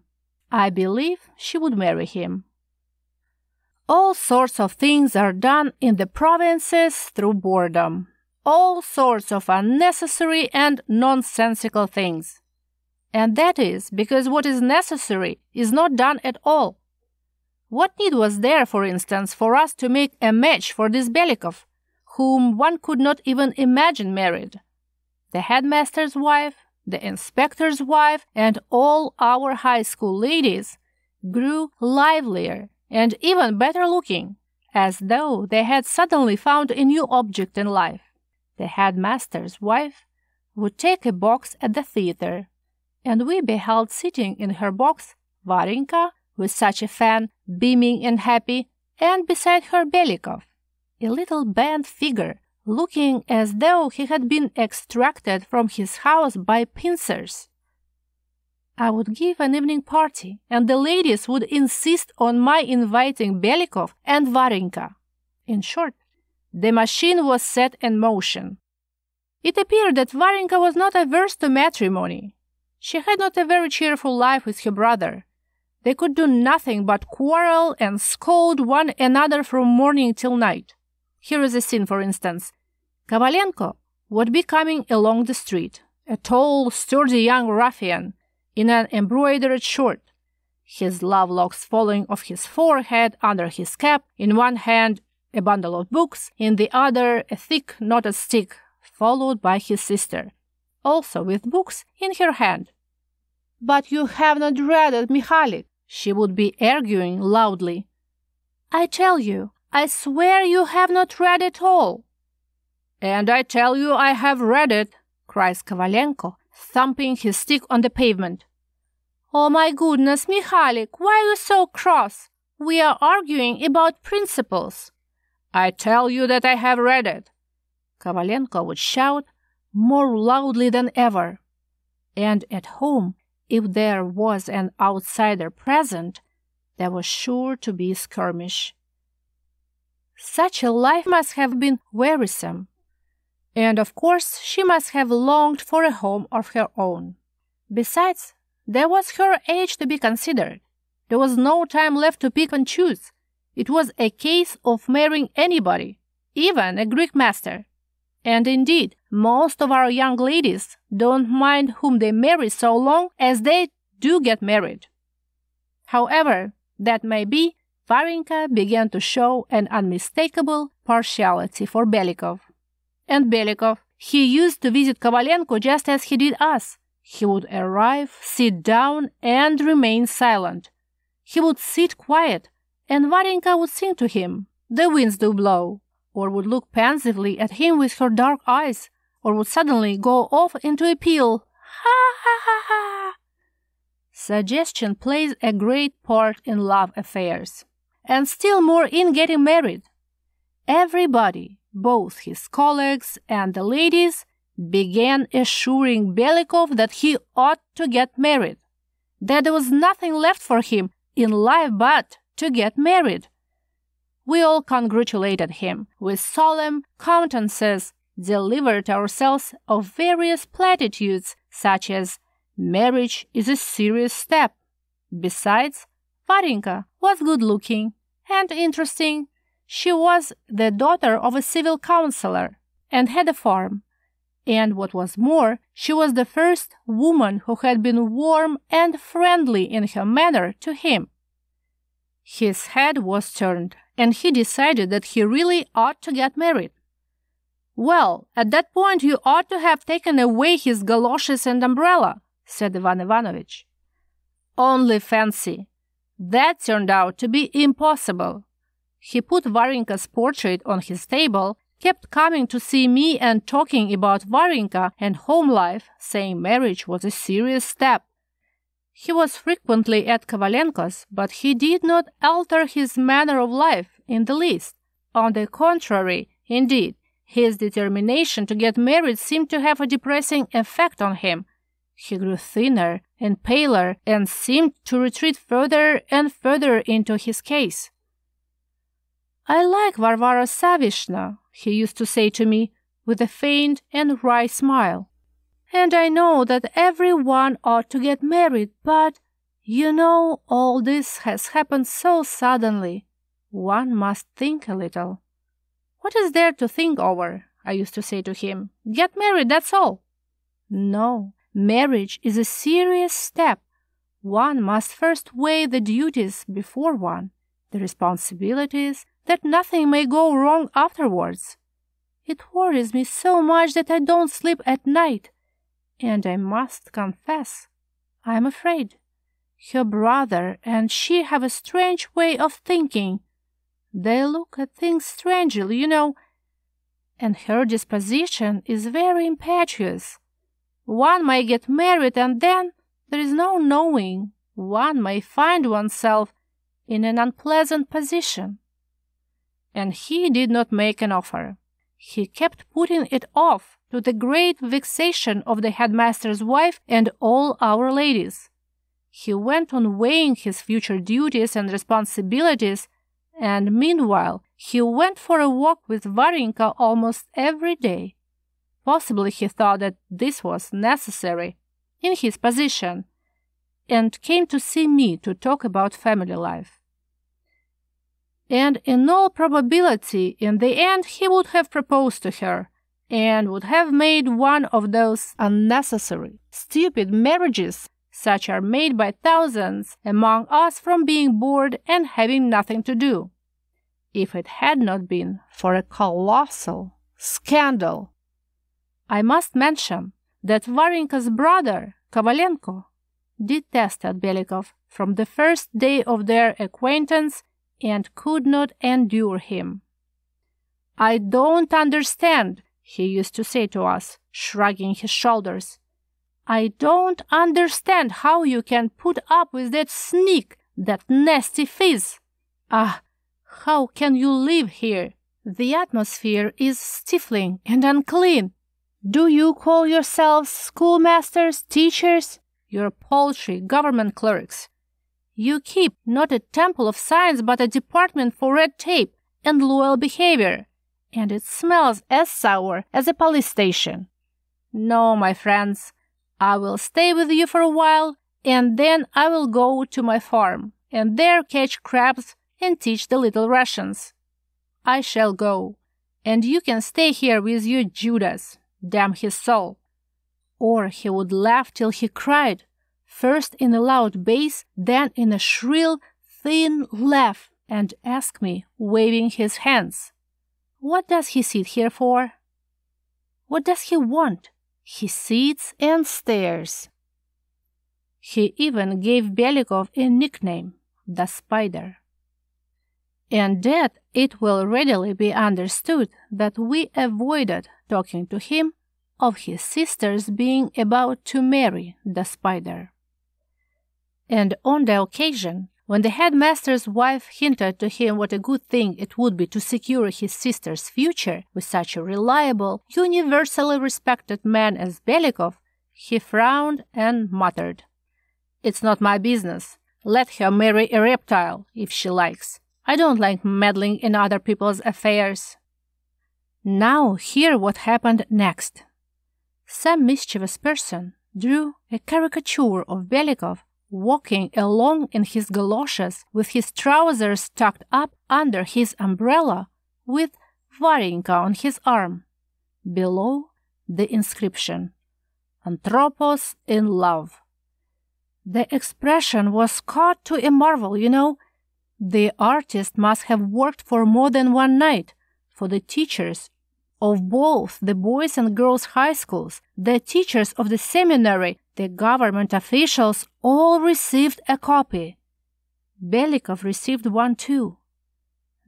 I believe she would marry him. All sorts of things are done in the provinces through boredom. All sorts of unnecessary and nonsensical things. And that is because what is necessary is not done at all. What need was there, for instance, for us to make a match for this Belikov, whom one could not even imagine married? The headmaster's wife, the inspector's wife, and all our high school ladies grew livelier and even better looking, as though they had suddenly found a new object in life. The headmaster's wife would take a box at the theater, and we beheld sitting in her box Varenka, with such a fan, beaming and happy, and beside her Belikov, a little bent figure, looking as though he had been extracted from his house by pincers. I would give an evening party, and the ladies would insist on my inviting Belikov and Varenka. In short, the machine was set in motion. It appeared that Varenka was not averse to matrimony. She had not a very cheerful life with her brother. They could do nothing but quarrel and scold one another from morning till night. Here is a scene, for instance. Kovalenko would be coming along the street, a tall, sturdy young ruffian in an embroidered shirt, his love locks falling off his forehead under his cap, in one hand a bundle of books, in the other a thick knotted stick, followed by his sister, also with books in her hand. "But you have not read it, Mikhalik," she would be arguing loudly. "I tell you, I swear you have not read it all." "And I tell you I have read it," cries Kovalenko, thumping his stick on the pavement. "Oh my goodness, Mikhalik, why are you so cross? We are arguing about principles." "I tell you that I have read it," Kovalenko would shout more loudly than ever. And at home, if there was an outsider present, there was sure to be a skirmish. Such a life must have been wearisome, and of course she must have longed for a home of her own. Besides, there was her age to be considered. There was no time left to pick and choose. It was a case of marrying anybody, even a Greek master. And indeed, most of our young ladies don't mind whom they marry so long as they do get married. However that may be, Varenka began to show an unmistakable partiality for Belikov. And Belikov, he used to visit Kovalenko just as he did us. He would arrive, sit down, and remain silent. He would sit quiet, and Varenka would sing to him, "The winds do blow," or would look pensively at him with her dark eyes, or would suddenly go off into a peal. Ha ha ha ha! Suggestion plays a great part in love affairs, and still more in getting married. Everybody, both his colleagues and the ladies, began assuring Belikov that he ought to get married, that there was nothing left for him in life but to get married. We all congratulated him with solemn countenances, delivered ourselves of various platitudes, such as marriage is a serious step. Besides, Varenka was good-looking and interesting. She was the daughter of a civil councillor and had a farm. And what was more, she was the first woman who had been warm and friendly in her manner to him. His head was turned, and he decided that he really ought to get married. "Well, at that point you ought to have taken away his galoshes and umbrella," said Ivan Ivanovich. Only fancy! That turned out to be impossible. He put Varenka's portrait on his table, kept coming to see me and talking about Varenka and home life, saying marriage was a serious step. He was frequently at Kovalenko's, but he did not alter his manner of life in the least. On the contrary, indeed, his determination to get married seemed to have a depressing effect on him. He grew thinner and paler and seemed to retreat further and further into his case. "I like Varvara Savishna," he used to say to me, with a faint and wry smile. "And I know that everyone ought to get married, but, you know, all this has happened so suddenly. One must think a little." "What is there to think over?" I used to say to him. "Get married, that's all." "No, marriage is a serious step. One must first weigh the duties before one, the responsibilities, that nothing may go wrong afterwards. It worries me so much that I don't sleep at night. And I must confess, I am afraid. Her brother and she have a strange way of thinking. They look at things strangely, you know, and her disposition is very impetuous. One may get married and then there is no knowing. One may find oneself in an unpleasant position." And he did not make an offer. He kept putting it off, to the great vexation of the headmaster's wife and all our ladies. He went on weighing his future duties and responsibilities, and meanwhile he went for a walk with Varenka almost every day. Possibly he thought that this was necessary, in his position, and came to see me to talk about family life. And in all probability, in the end, he would have proposed to her, and would have made one of those unnecessary, stupid marriages, such are made by thousands among us from being bored and having nothing to do, if it had not been for a colossal scandal. I must mention that Varenka's brother, Kovalenko, detested Belikov from the first day of their acquaintance and could not endure him. "I don't understand," he used to say to us, shrugging his shoulders. "I don't understand how you can put up with that sneak, that nasty fizz. Ah, how can you live here? The atmosphere is stifling and unclean. Do you call yourselves schoolmasters, teachers? You're paltry government clerks. You keep not a temple of science but a department for red tape and loyal behavior. And it smells as sour as a police station. No, my friends, I will stay with you for a while, and then I will go to my farm, and there catch crabs and teach the little Russians. I shall go, and you can stay here with your Judas, damn his soul." Or he would laugh till he cried, first in a loud bass, then in a shrill, thin laugh, and ask me, waving his hands, "What does he sit here for? What does he want? He sits and stares." He even gave Belikov a nickname, the Spider. And that it will readily be understood that we avoided talking to him of his sisters being about to marry the Spider. And on the occasion, when the headmaster's wife hinted to him what a good thing it would be to secure his sister's future with such a reliable, universally respected man as Belikov, he frowned and muttered, "It's not my business. Let her marry a reptile, if she likes. I don't like meddling in other people's affairs." Now hear what happened next. Some mischievous person drew a caricature of Belikov walking along in his galoshes with his trousers tucked up under his umbrella with Varenka on his arm. Below the inscription, "Anthropos in love." The expression was caught to a marvel, you know. The artist must have worked for more than one night, for the teachers of both the boys' and girls' high schools, the teachers of the seminary, the government officials all received a copy. Belikov received one too.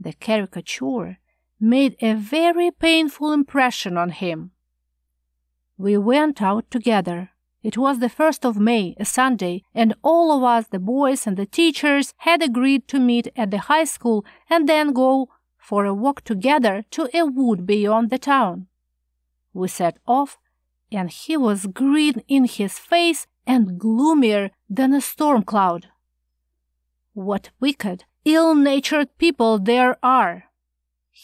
The caricature made a very painful impression on him. We went out together. It was the first of May, a Sunday, and all of us, the boys and the teachers, had agreed to meet at the high school and then go for a walk together to a wood beyond the town. We set off, and he was green in his face and gloomier than a storm cloud. "What wicked, ill-natured people there are,"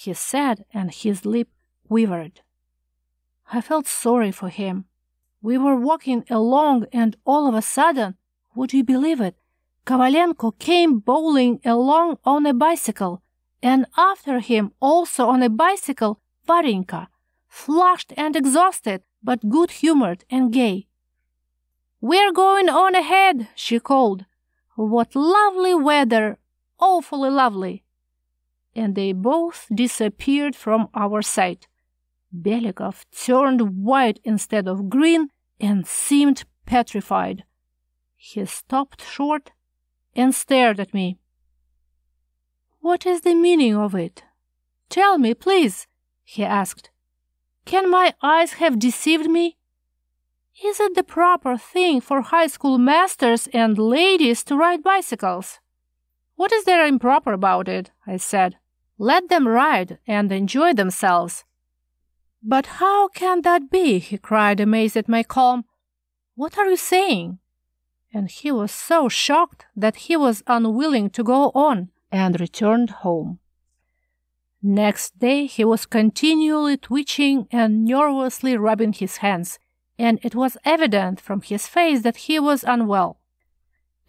he said, and his lip quivered. I felt sorry for him. We were walking along and all of a sudden, would you believe it, Kovalenko came bowling along on a bicycle, and after him, also on a bicycle, Varenka, flushed and exhausted, but good-humored and gay. "We're going on ahead," she called. "What lovely weather! Awfully lovely!" And they both disappeared from our sight. Belikov turned white instead of green and seemed petrified. He stopped short and stared at me. "What is the meaning of it? Tell me, please," he asked. "Can my eyes have deceived me? Is it the proper thing for high school masters and ladies to ride bicycles?" "What is there improper about it?" I said. "Let them ride and enjoy themselves." "But how can that be?" he cried, amazed at my calm. "What are you saying?" And he was so shocked that he was unwilling to go on and returned home. Next day he was continually twitching and nervously rubbing his hands, and it was evident from his face that he was unwell.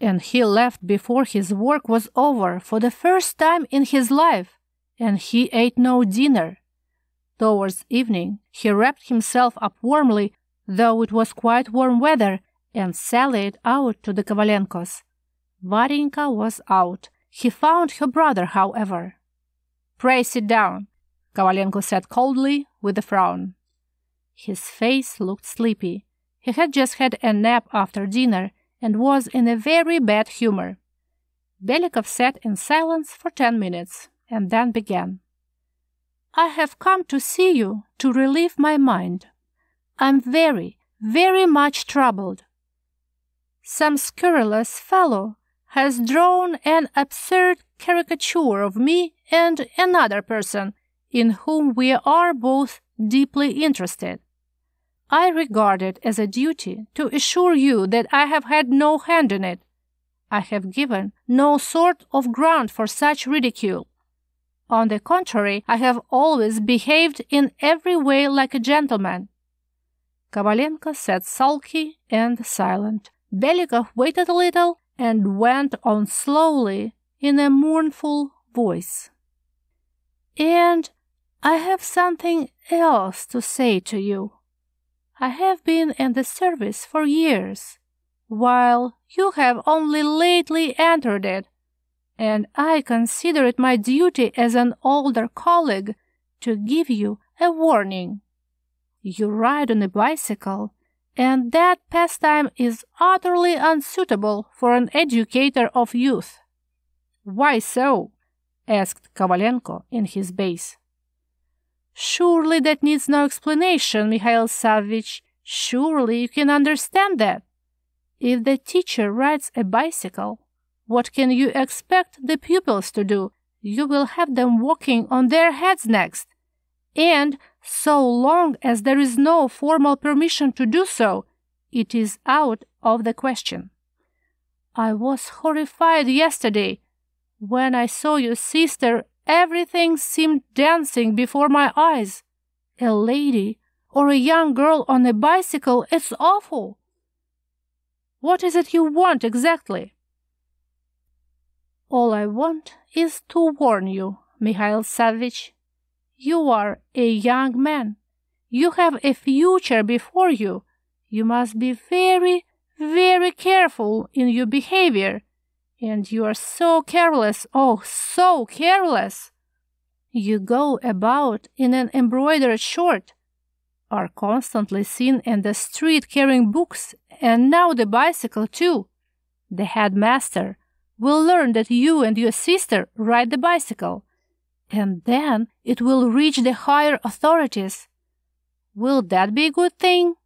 And he left before his work was over for the first time in his life, and he ate no dinner. Towards evening he wrapped himself up warmly, though it was quite warm weather, and sallied out to the Kovalenkos. Varenka was out. He found her brother, however. "Pray sit down," Kovalenko said coldly, with a frown. His face looked sleepy. He had just had a nap after dinner and was in a very bad humor. Belikov sat in silence for ten minutes and then began. "I have come to see you to relieve my mind. I'm very, very much troubled. Some scurrilous fellow has drawn an absurd caricature of me and another person in whom we are both deeply interested. I regard it as a duty to assure you that I have had no hand in it. I have given no sort of ground for such ridicule. On the contrary, I have always behaved in every way like a gentleman." Kovalenko sat sulky and silent. Belikov waited a little and went on slowly in a mournful voice. "And I have something else to say to you. I have been in the service for years, while you have only lately entered it, and I consider it my duty as an older colleague to give you a warning. You ride on a bicycle, and that pastime is utterly unsuitable for an educator of youth." "Why so?" asked Kovalenko in his bass. "Surely that needs no explanation, Mikhailo Savich. Surely you can understand that. If the teacher rides a bicycle, what can you expect the pupils to do? You will have them walking on their heads next. And so long as there is no formal permission to do so, it is out of the question. I was horrified yesterday. When I saw your sister, everything seemed dancing before my eyes. A lady or a young girl on a bicycle, it's awful." "What is it you want exactly?" "All I want is to warn you, Mikhailo Savich. You are a young man. You have a future before you. You must be very, very careful in your behavior. And you are so careless, oh, so careless. You go about in an embroidered shirt, are constantly seen in the street carrying books, and now the bicycle too. The headmaster will learn that you and your sister ride the bicycle, and then it will reach the higher authorities. Will that be a good thing?"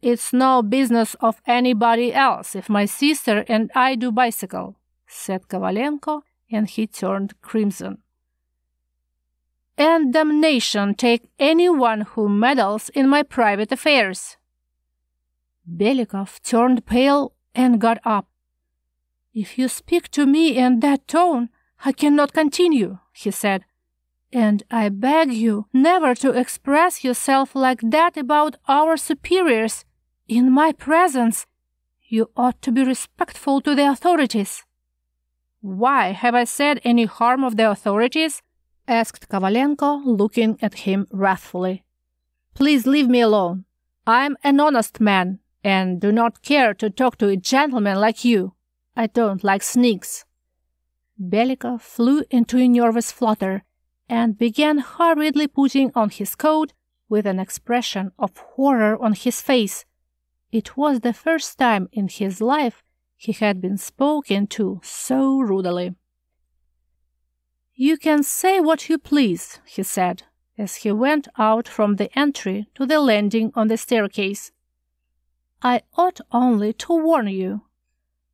"It's no business of anybody else if my sister and I do bicycle," said Kovalenko, and he turned crimson. "And damnation take anyone who meddles in my private affairs." Belikov turned pale and got up. "If you speak to me in that tone, I cannot continue," he said. And I beg you never to express yourself like that about our superiors in my presence. You ought to be respectful to the authorities." "Why, have I said any harm of the authorities?" asked Kovalenko, looking at him wrathfully. "Please leave me alone. I'm an honest man, and do not care to talk to a gentleman like you. I don't like sneaks." Belikov flew into a nervous flutter and began hurriedly putting on his coat with an expression of horror on his face. It was the first time in his life he had been spoken to so rudely. "You can say what you please," he said, as he went out from the entry to the landing on the staircase. "I ought only to warn you.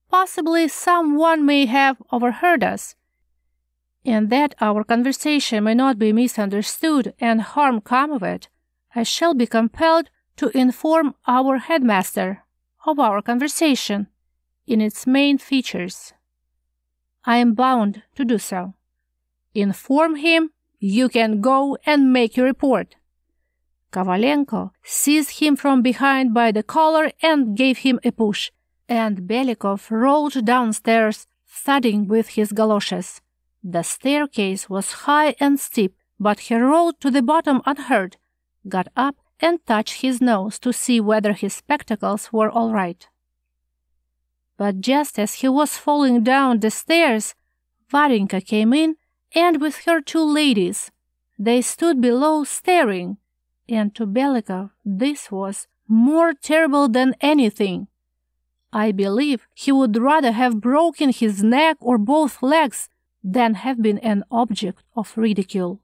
Possibly someone may have overheard us, and that our conversation may not be misunderstood and harm come of it, I shall be compelled to inform our headmaster of our conversation in its main features." "I am bound to do so." "Inform him. You can go and make your report." Kovalenko seized him from behind by the collar and gave him a push, and Belikov rolled downstairs, thudding with his galoshes. The staircase was high and steep, but he rolled to the bottom unhurt, got up and touched his nose to see whether his spectacles were all right. But just as he was falling down the stairs, Varenka came in, and with her two ladies. They stood below staring, and to Belikov this was more terrible than anything. I believe he would rather have broken his neck or both legs than have been an object of ridicule.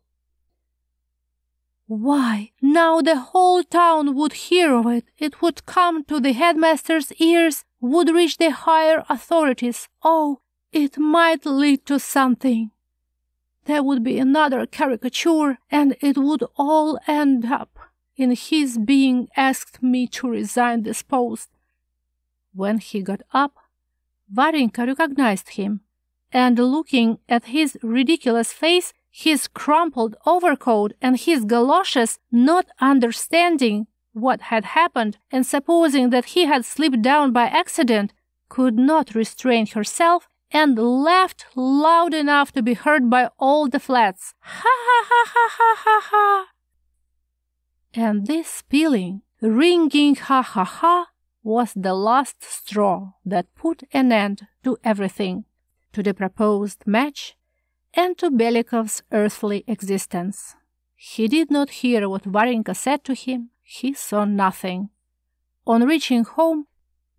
Why, now the whole town would hear of it, it would come to the headmaster's ears, would reach the higher authorities. Oh, it might lead to something. There would be another caricature, and it would all end up in his being asked me to resign this post. When he got up, Varenka recognized him, and looking at his ridiculous face, his crumpled overcoat, and his galoshes, not understanding what had happened and supposing that he had slipped down by accident, could not restrain herself and laughed loud enough to be heard by all the flats. Ha ha ha ha ha ha ha! And this spilling, ringing ha ha ha was the last straw that put an end to everything, to the proposed match, and to Belikov's earthly existence. He did not hear what Varenka said to him, he saw nothing. On reaching home,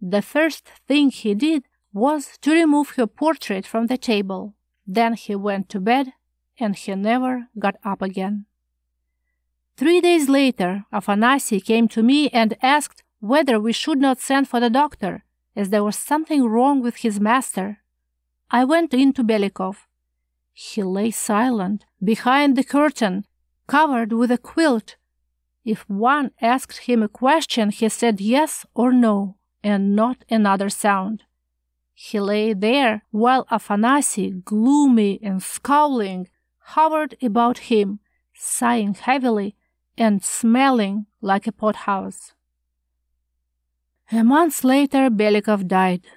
the first thing he did was to remove her portrait from the table. Then he went to bed, and he never got up again. Three days later, Afanasy came to me and asked whether we should not send for the doctor, as there was something wrong with his master. I went in to Belikov. He lay silent, behind the curtain, covered with a quilt. If one asked him a question, he said yes or no, and not another sound. He lay there while Afanasy, gloomy and scowling, hovered about him, sighing heavily and smelling like a pothouse. A month later, Belikov died.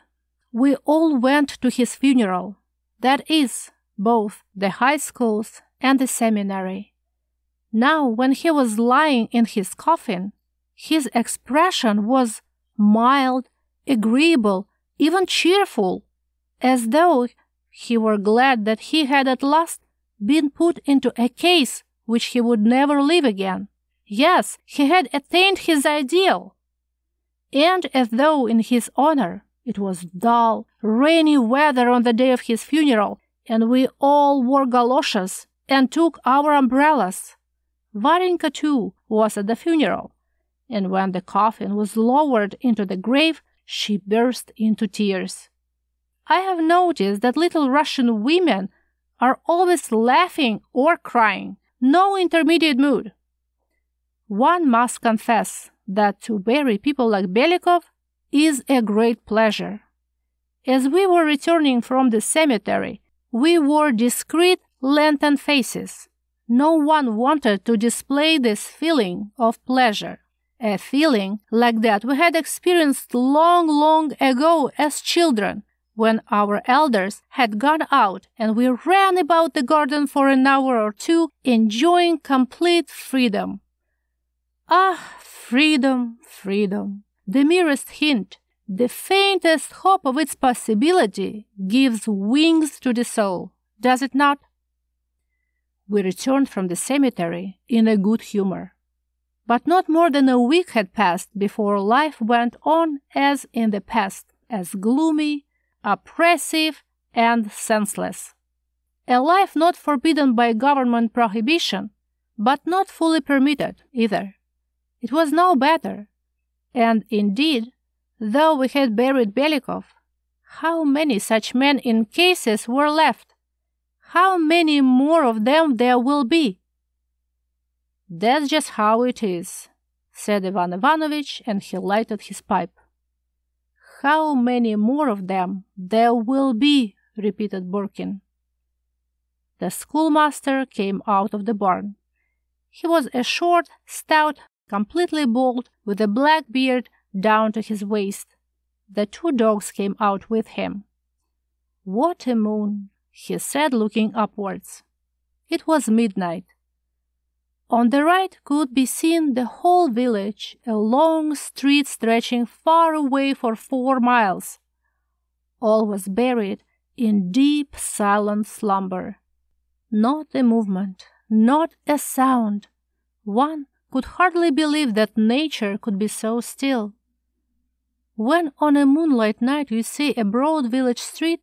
We all went to his funeral, that is, both the high schools and the seminary. Now, when he was lying in his coffin, his expression was mild, agreeable, even cheerful, as though he were glad that he had at last been put into a case which he would never leave again. Yes, he had attained his ideal. And as though in his honor it was dull, rainy weather on the day of his funeral, and we all wore galoshes and took our umbrellas. Varenka, too, was at the funeral, and when the coffin was lowered into the grave, she burst into tears. I have noticed that little Russian women are always laughing or crying, no intermediate mood. One must confess that to bury people like Belikov is a great pleasure. As we were returning from the cemetery, we wore discreet, lantern faces. No one wanted to display this feeling of pleasure. A feeling like that we had experienced long, long ago as children, when our elders had gone out and we ran about the garden for an hour or two, enjoying complete freedom. Ah, freedom, freedom! The merest hint, the faintest hope of its possibility gives wings to the soul, does it not? We returned from the cemetery in a good humor. But not more than a week had passed before life went on as in the past, as gloomy, oppressive, and senseless. A life not forbidden by government prohibition, but not fully permitted either. It was no better. And indeed, though we had buried Belikov, how many such men in cases were left? How many more of them there will be? That's just how it is, said Ivan Ivanovich, and he lighted his pipe. How many more of them there will be, repeated Burkin. The schoolmaster came out of the barn. He was a short, stout, completely bald, with a black beard down to his waist. The two dogs came out with him. What a moon, he said, looking upwards. It was midnight. On the right could be seen the whole village, a long street stretching far away for four miles. All was buried in deep, silent slumber. Not a movement, not a sound. One could hardly believe that nature could be so still. When on a moonlight night you see a broad village street,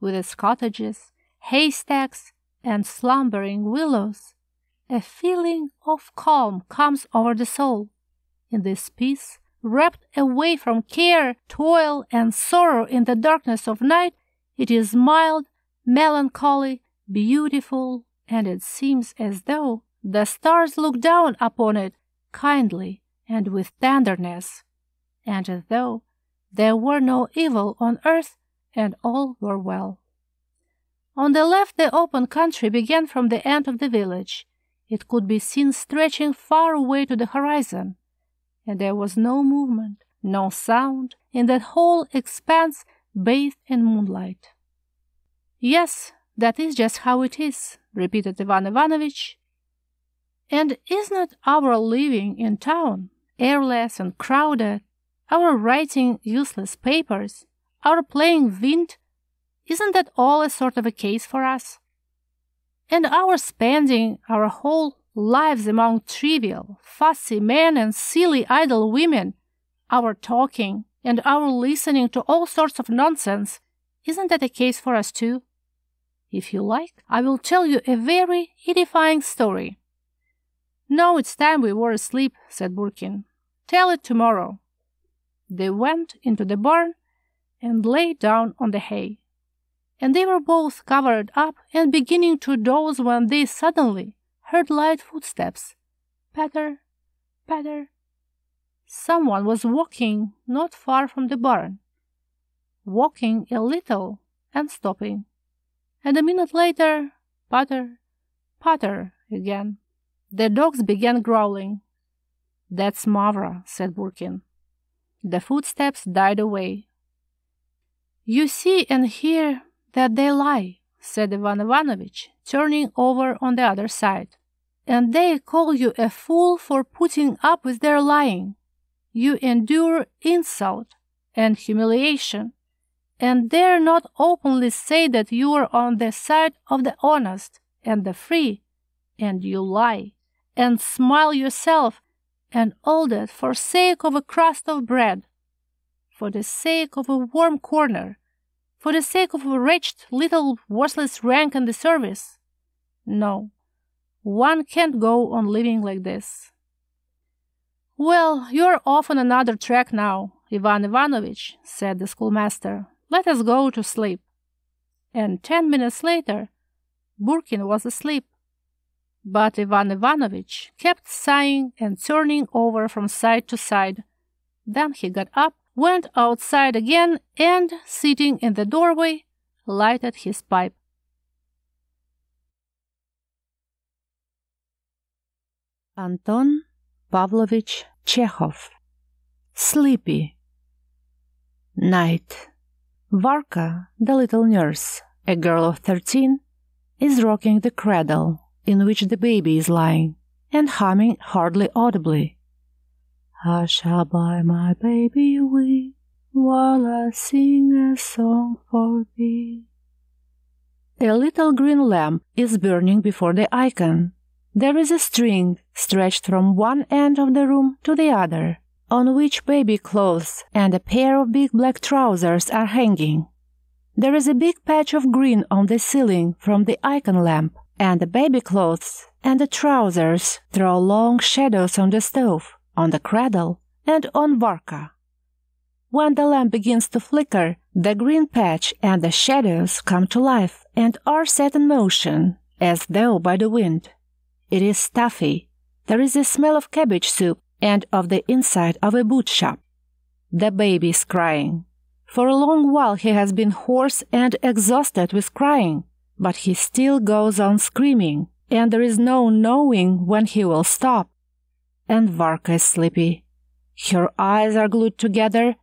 with its cottages, haystacks, and slumbering willows, a feeling of calm comes over the soul. In this peace, wrapped away from care, toil, and sorrow in the darkness of night, it is mild, melancholy, beautiful, and it seems as though the stars look down upon it kindly and with tenderness, and as though there were no evil on earth and all were well. On the left, the open country began from the end of the village. It could be seen stretching far away to the horizon, and there was no movement, no sound, in that whole expanse bathed in moonlight. Yes, that is just how it is, repeated Ivan Ivanovich. And is not our living in town, airless and crowded, our writing useless papers, our playing wind, isn't that all a sort of a case for us? And our spending our whole lives among trivial, fussy men and silly, idle women, our talking and our listening to all sorts of nonsense, isn't that a case for us too? If you like, I will tell you a very edifying story. No, it's time we were asleep, said Burkin. Tell it tomorrow. They went into the barn and lay down on the hay. And they were both covered up and beginning to doze when they suddenly heard light footsteps. Patter, patter. Someone was walking not far from the barn, walking a little and stopping. And a minute later, patter, patter again. The dogs began growling. That's Mavra, said Burkin. The footsteps died away. You see and hear that they lie, said Ivan Ivanovich, turning over on the other side. And they call you a fool for putting up with their lying. You endure insult and humiliation, and dare not openly say that you are on the side of the honest and the free, and you lie, and smile yourself, and all that for sake of a crust of bread, for the sake of a warm corner, for the sake of a wretched little worthless rank in the service. No, one can't go on living like this. Well, you're off on another track now, Ivan Ivanovich, said the schoolmaster. Let us go to sleep. And ten minutes later, Burkin was asleep. But Ivan Ivanovich kept sighing and turning over from side to side. Then he got up, went outside again, and, sitting in the doorway, lighted his pipe. Anton Pavlovich Chekhov. Sleepy. Night. Varka, the little nurse, a girl of thirteen, is rocking the cradle in which the baby is lying and humming hardly audibly. I shall buy my baby wee while I sing a song for thee. A little green lamp is burning before the icon. There is a string stretched from one end of the room to the other, on which baby clothes and a pair of big black trousers are hanging. There is a big patch of green on the ceiling from the icon lamp, and the baby clothes and the trousers throw long shadows on the stove, on the cradle, and on Varka. When the lamp begins to flicker, the green patch and the shadows come to life and are set in motion, as though by the wind. It is stuffy. There is a smell of cabbage soup and of the inside of a boot shop. The baby is crying. For a long while he has been hoarse and exhausted with crying, but he still goes on screaming, and there is no knowing when he will stop. And Varka is sleepy. Her eyes are glued together,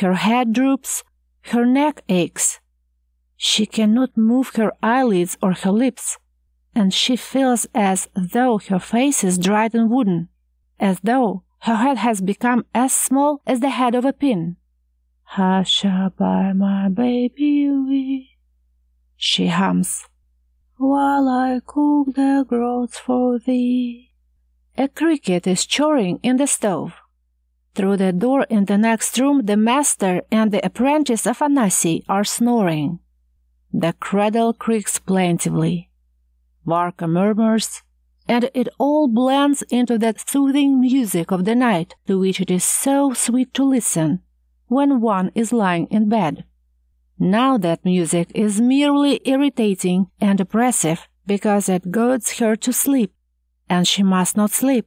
her head droops, her neck aches. She cannot move her eyelids or her lips, and she feels as though her face is dried and wooden, as though her head has become as small as the head of a pin. I shall buy my baby wee, she hums, while I cook the groats for thee. A cricket is chirring in the stove. Through the door in the next room the master and the apprentice Afanasy are snoring. The cradle creaks plaintively. Varka murmurs, and it all blends into that soothing music of the night to which it is so sweet to listen when one is lying in bed. Now that music is merely irritating and oppressive because it goads her to sleep, and she must not sleep.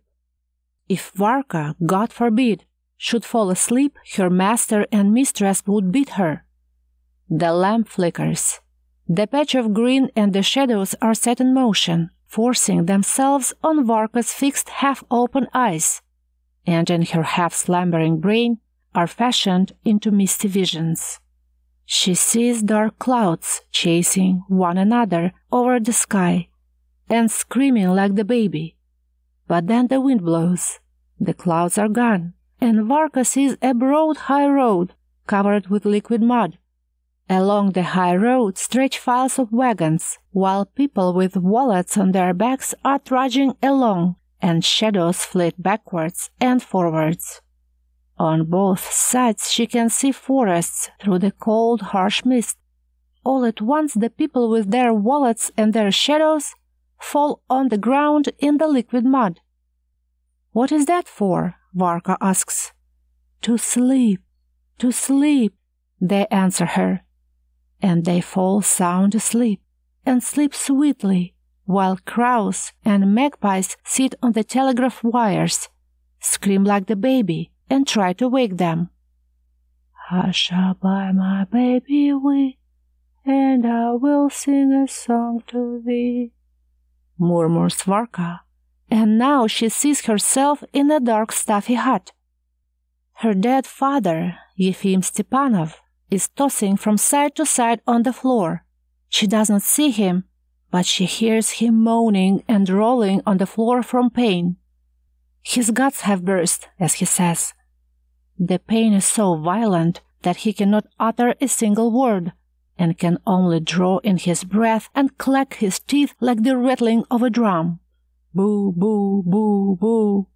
If Varka, God forbid, should fall asleep, her master and mistress would beat her. The lamp flickers. The patch of green and the shadows are set in motion, forcing themselves on Varka's fixed half-open eyes, and in her half-slumbering brain are fashioned into misty visions. She sees dark clouds chasing one another over the sky and screaming like the baby. But then the wind blows, the clouds are gone, and Varka sees a broad high road covered with liquid mud. Along the high road stretch files of wagons, while people with wallets on their backs are trudging along, and shadows flit backwards and forwards. On both sides she can see forests through the cold, harsh mist. All at once the people with their wallets and their shadows fall on the ground in the liquid mud. "What is that for?" Varka asks. "To sleep, to sleep," they answer her. And they fall sound asleep, and sleep sweetly, while crows and magpies sit on the telegraph wires, scream like the baby, and try to wake them. I shall buy my baby wee, and I will sing a song to thee, murmurs Varka, and now she sees herself in a dark, stuffy hut. Her dead father, Yefim Stepanov, is tossing from side to side on the floor. She doesn't see him, but she hears him moaning and rolling on the floor from pain. His guts have burst, as he says. The pain is so violent that he cannot utter a single word, and can only draw in his breath and clack his teeth like the rattling of a drum. Boo, boo, boo, boo.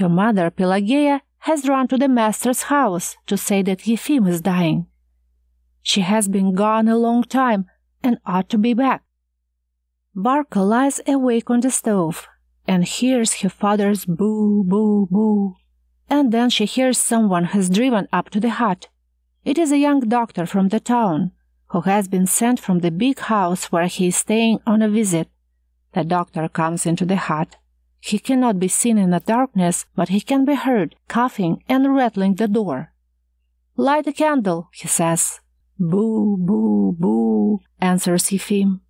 Her mother, Pelageia, has run to the master's house to say that Yefim is dying. She has been gone a long time and ought to be back. Varka lies awake on the stove and hears her father's boo, boo, boo, and then she hears someone has driven up to the hut. It is a young doctor from the town, who has been sent from the big house where he is staying on a visit. The doctor comes into the hut. He cannot be seen in the darkness, but he can be heard, coughing and rattling the door. "Light a candle," he says. "Boo, boo, boo," answers Yefim.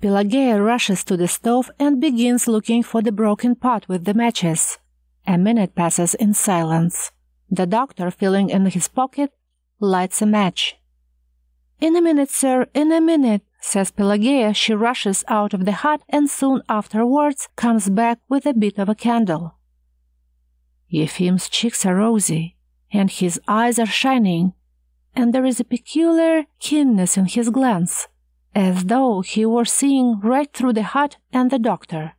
Pelageia rushes to the stove and begins looking for the broken pot with the matches. A minute passes in silence. The doctor, feeling in his pocket, lights a match. "In a minute, sir, in a minute," says Pelageia. She rushes out of the hut and soon afterwards comes back with a bit of a candle. Yefim's cheeks are rosy, and his eyes are shining, and there is a peculiar keenness in his glance, as though he were seeing right through the hut and the doctor.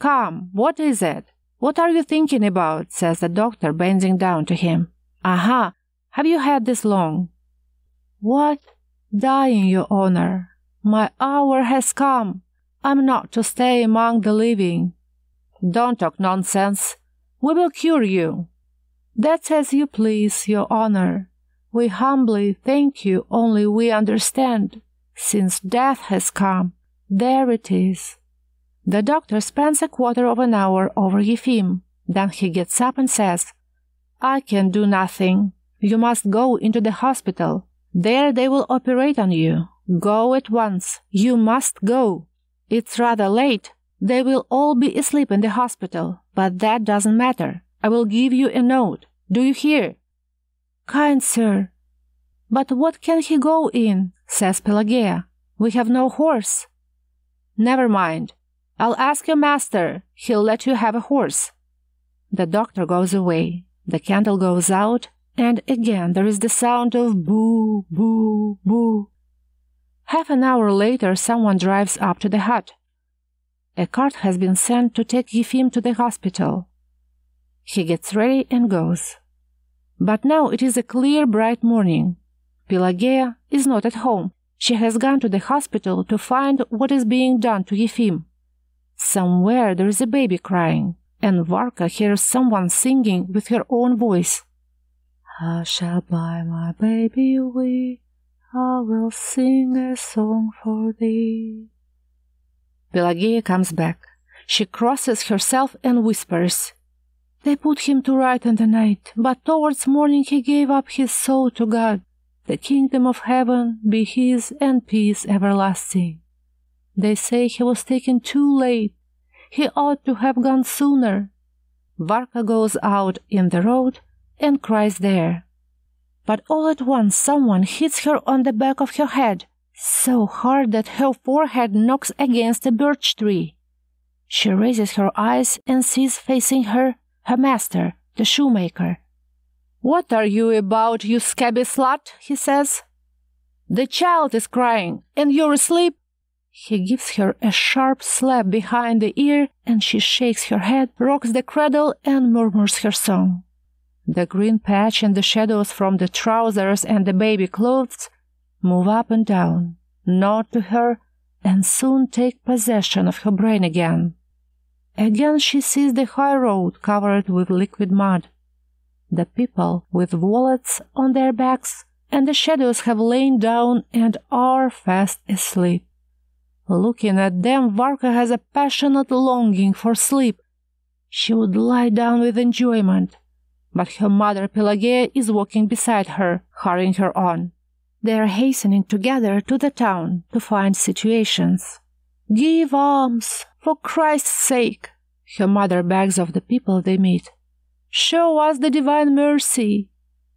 "Come, what is it? What are you thinking about?" says the doctor, bending down to him. "Aha! Have you had this long?" "What? Dying, your honor. My hour has come. I'm not to stay among the living." "Don't talk nonsense. We will cure you." "That's as you please, your honor. We humbly thank you, only we understand. Since death has come, there it is." The doctor spends a quarter of an hour over Yefim. Then he gets up and says, "I can do nothing. You must go into the hospital. There they will operate on you. Go at once. You must go. It's rather late. They will all be asleep in the hospital. But that doesn't matter. I will give you a note. Do you hear?" "Kind sir." "But what can he go in?" says Pelageia. "We have no horse." "Never mind. I'll ask your master. He'll let you have a horse." The doctor goes away. The candle goes out, and again there is the sound of boo, boo, boo. Half an hour later someone drives up to the hut. A cart has been sent to take Yefim to the hospital. He gets ready and goes. But now it is a clear, bright morning. Pelageia is not at home. She has gone to the hospital to find what is being done to Yefim. Somewhere there is a baby crying, and Varka hears someone singing with her own voice. "I shall buy my baby a wee, I will sing a song for thee." Pelageia comes back. She crosses herself and whispers, "They put him to right in the night, but towards morning he gave up his soul to God. The kingdom of heaven be his and peace everlasting. They say he was taken too late. He ought to have gone sooner." Varka goes out in the road and cries there. But all at once someone hits her on the back of her head, so hard that her forehead knocks against a birch tree. She raises her eyes and sees facing her her master, the shoemaker. "What are you about, you scabby slut?" he says. "The child is crying, and you're asleep." He gives her a sharp slap behind the ear, and she shakes her head, rocks the cradle, and murmurs her song. The green patch and the shadows from the trousers and the baby clothes move up and down, nod to her, and soon take possession of her brain again. Again she sees the high road covered with liquid mud, the people with wallets on their backs, and the shadows have lain down and are fast asleep. Looking at them, Varka has a passionate longing for sleep. She would lie down with enjoyment, but her mother Pelageia is walking beside her, hurrying her on. They are hastening together to the town to find situations. "Give alms, for Christ's sake," her mother begs of the people they meet. "Show us the divine mercy,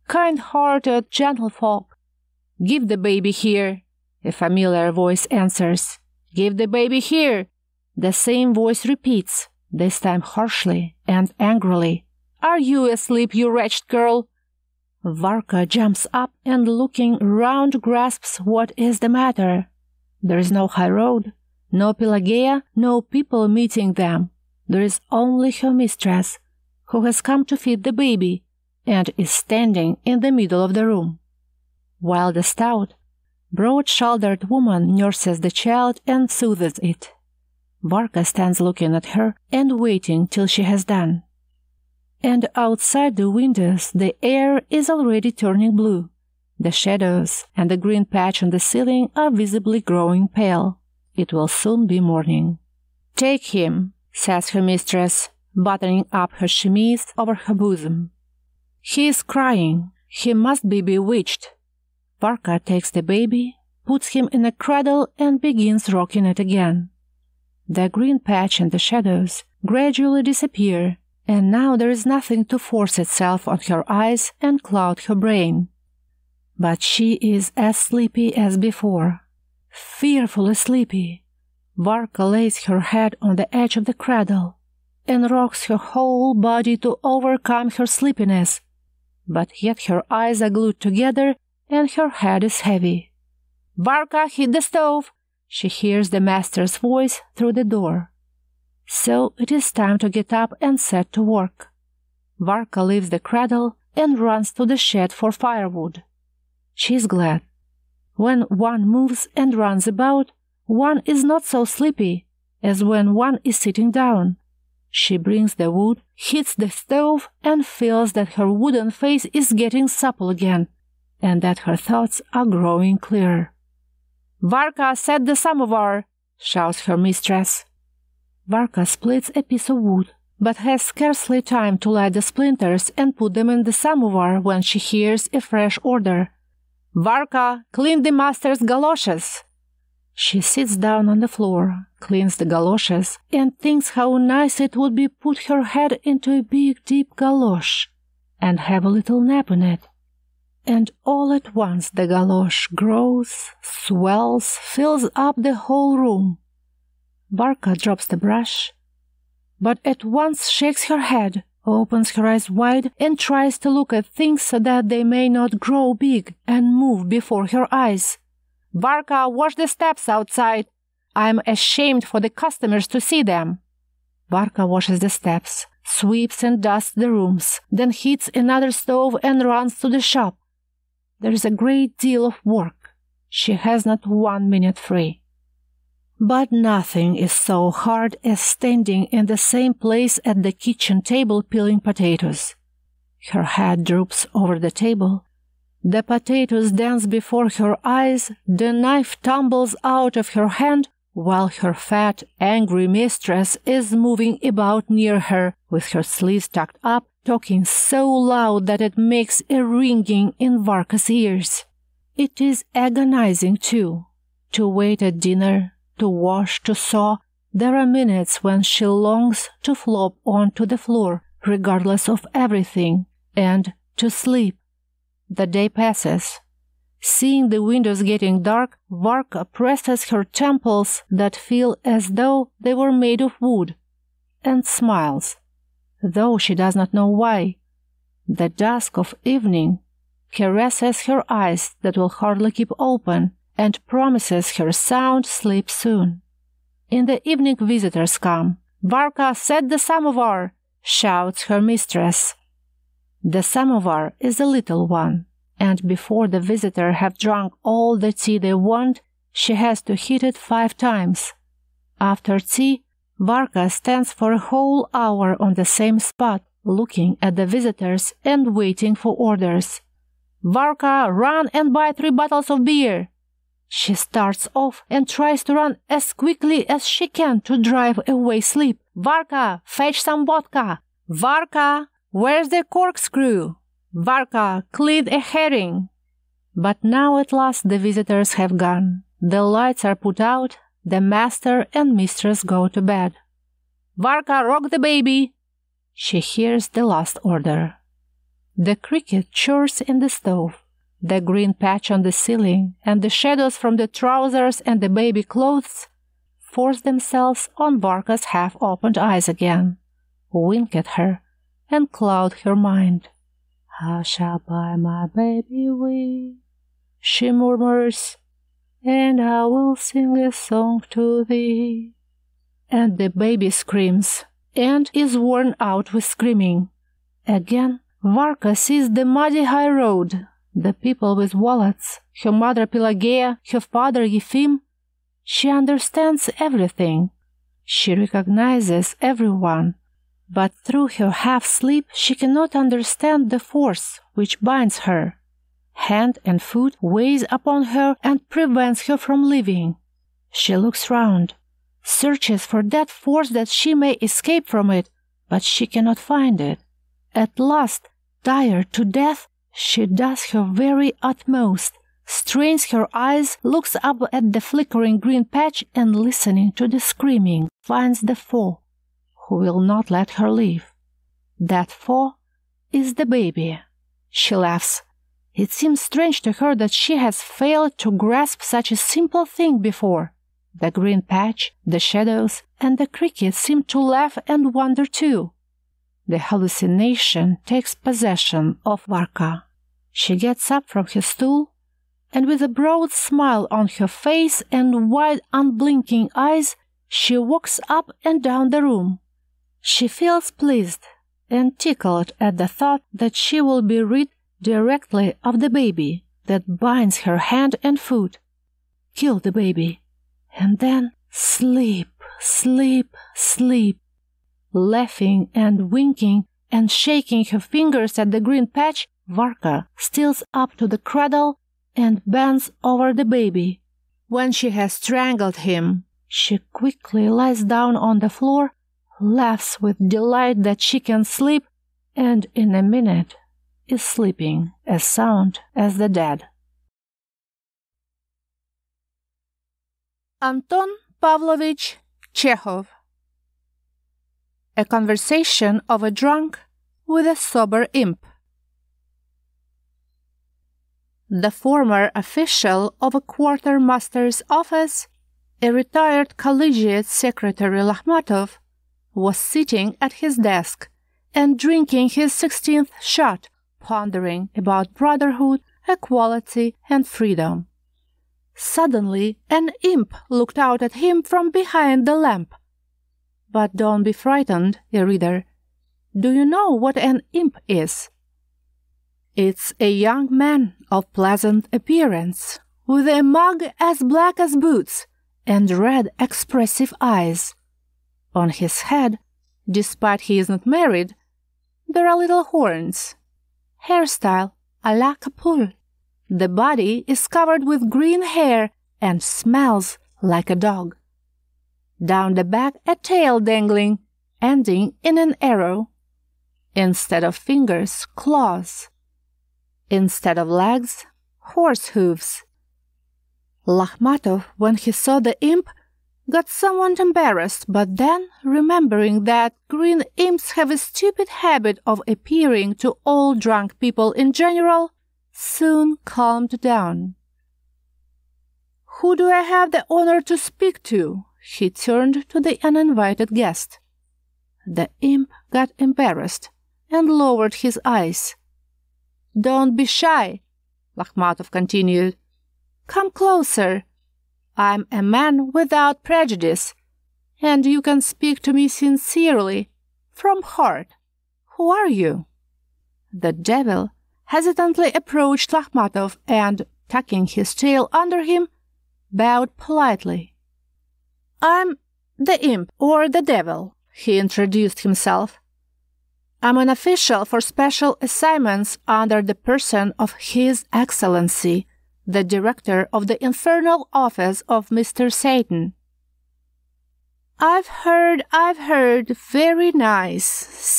kind-hearted gentlefolk." "Give the baby here," a familiar voice answers. "Give the baby here!" The same voice repeats, this time harshly and angrily. "Are you asleep, you wretched girl?" Varka jumps up and, looking round, grasps what is the matter. There is no high road, no Pelageia, no people meeting them. There is only her mistress, who has come to feed the baby, and is standing in the middle of the room, while the stout, broad-shouldered woman nurses the child and soothes it. Varka stands looking at her and waiting till she has done. And outside the windows the air is already turning blue. The shadows and the green patch on the ceiling are visibly growing pale. It will soon be morning. "Take him," says her mistress, buttoning up her chemise over her bosom. "He is crying. He must be bewitched." Varka takes the baby, puts him in a cradle and begins rocking it again. The green patch and the shadows gradually disappear, and now there is nothing to force itself on her eyes and cloud her brain. But she is as sleepy as before. Fearfully sleepy. Varka lays her head on the edge of the cradle and rocks her whole body to overcome her sleepiness, but yet her eyes are glued together and her head is heavy. "Varka, hit the stove!" She hears the master's voice through the door. So it is time to get up and set to work. Varka leaves the cradle and runs to the shed for firewood. She is glad. When one moves and runs about, one is not so sleepy as when one is sitting down. She brings the wood, hits the stove, and feels that her wooden face is getting supple again, and that her thoughts are growing clearer. "Varka, set the samovar!" shouts her mistress. Varka splits a piece of wood, but has scarcely time to light the splinters and put them in the samovar when she hears a fresh order. "Varka, clean the master's galoshes!" She sits down on the floor, cleans the galoshes, and thinks how nice it would be to put her head into a big deep galosh and have a little nap in it. And all at once the galosh grows, swells, fills up the whole room. Varka drops the brush, but at once shakes her head, opens her eyes wide, and tries to look at things so that they may not grow big and move before her eyes. "Varka, wash the steps outside. I'm ashamed for the customers to see them." Varka washes the steps, sweeps and dusts the rooms, then heats another stove and runs to the shop. There is a great deal of work. She has not one minute free. But nothing is so hard as standing in the same place at the kitchen table peeling potatoes. Her head droops over the table. The potatoes dance before her eyes, the knife tumbles out of her hand, while her fat, angry mistress is moving about near her, with her sleeves tucked up, talking so loud that it makes a ringing in Varka's ears. It is agonizing, too. To wait at dinner, to wash, to sew, there are minutes when she longs to flop onto the floor, regardless of everything, and to sleep. The day passes. Seeing the windows getting dark, Varka presses her temples that feel as though they were made of wood, and smiles, though she does not know why. The dusk of evening caresses her eyes that will hardly keep open, and promises her sound sleep soon. In the evening visitors come. "Varka, set the samovar!" shouts her mistress. The samovar is a little one, and before the visitor have drunk all the tea they want, she has to heat it five times. After tea, Varka stands for a whole hour on the same spot, looking at the visitors and waiting for orders. "Varka, run and buy three bottles of beer!" She starts off and tries to run as quickly as she can to drive away sleep. "Varka, fetch some vodka! Varka! Where's the corkscrew? Varka, clean a herring!" But now at last the visitors have gone. The lights are put out, the master and mistress go to bed. "Varka, rock the baby!" She hears the last order. The cricket chirps in the stove. The green patch on the ceiling and the shadows from the trousers and the baby clothes force themselves on Varka's half-opened eyes again, wink at her, and cloud her mind. "How shall I buy my baby wee?" she murmurs, "and I will sing a song to thee." And the baby screams, and is worn out with screaming. Again, Varka sees the muddy high road, the people with wallets, her mother Pelageia, her father Yefim. She understands everything. She recognizes everyone. But through her half-sleep she cannot understand the force which binds her. Hand and foot weighs upon her and prevents her from living. She looks round, searches for that force that she may escape from it, but she cannot find it. At last, tired to death, she does her very utmost, strains her eyes, looks up at the flickering green patch and, listening to the screaming, finds the four who will not let her leave. That four is the baby. She laughs. It seems strange to her that she has failed to grasp such a simple thing before. The green patch, the shadows, and the cricket seem to laugh and wonder too. The hallucination takes possession of Varka. She gets up from her stool and, with a broad smile on her face and wide unblinking eyes, she walks up and down the room. She feels pleased and tickled at the thought that she will be rid directly of the baby that binds her hand and foot. Kill the baby, and then sleep, sleep, sleep. Laughing and winking and shaking her fingers at the green patch, Varka steals up to the cradle and bends over the baby. When she has strangled him, she quickly lies down on the floor, laughs with delight that she can sleep, and in a minute is sleeping as sound as the dead. Anton Pavlovich Chekhov. A conversation of a drunk with a sober imp. The former official of a quartermaster's office, a retired collegiate secretary Lachmatov, was sitting at his desk and drinking his sixteenth shot, pondering about brotherhood, equality, and freedom. Suddenly, an imp looked out at him from behind the lamp. But don't be frightened, dear reader. Do you know what an imp is? It's a young man of pleasant appearance, with a mug as black as boots and red, expressive eyes. On his head, despite he is not married, there are little horns. Hairstyle à la Capul. The body is covered with green hair and smells like a dog. Down the back a tail dangling, ending in an arrow. Instead of fingers, claws. Instead of legs, horse hooves. Lachmatov, when he saw the imp, got somewhat embarrassed, but then, remembering that green imps have a stupid habit of appearing to all drunk people in general, soon calmed down. "Who do I have the honor to speak to?" He turned to the uninvited guest. The imp got embarrassed and lowered his eyes. "Don't be shy," Lachmatov continued. "Come closer. I'm a man without prejudice, and you can speak to me sincerely, from heart. Who are you?" The devil hesitantly approached Lachmatov and, tucking his tail under him, bowed politely. "I'm the imp, or the devil," he introduced himself. "I'm an official for special assignments under the person of His Excellency, the director of the infernal office of Mister Satan." "I've heard, I've heard. Very nice.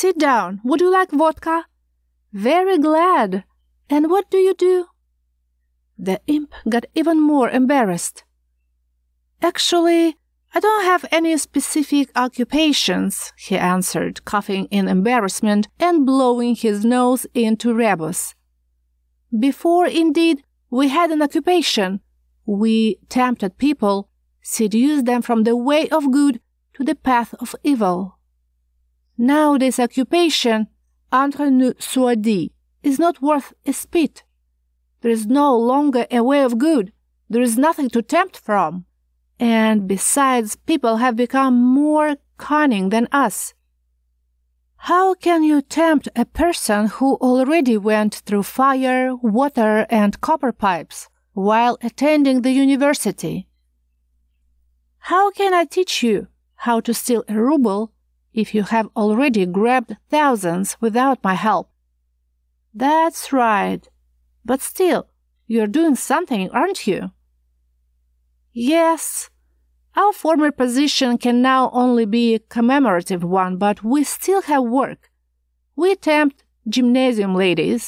Sit down. Would you like vodka?" "Very glad. And what do you do?" The imp got even more embarrassed. "Actually, I don't have any specific occupations," he answered, coughing in embarrassment and blowing his nose into rebus. "Before, indeed, we had an occupation. We tempted people, seduced them from the way of good to the path of evil. Now this occupation, entre nous soit dit, is not worth a spit. There is no longer a way of good. There is nothing to tempt from. And besides, people have become more cunning than us. How can you tempt a person who already went through fire, water, and copper pipes while attending the university? How can I teach you how to steal a ruble if you have already grabbed thousands without my help?" "That's right. But still, you're doing something, aren't you?" "Yes. Our former position can now only be a commemorative one, but we still have work. We tempt gymnasium ladies,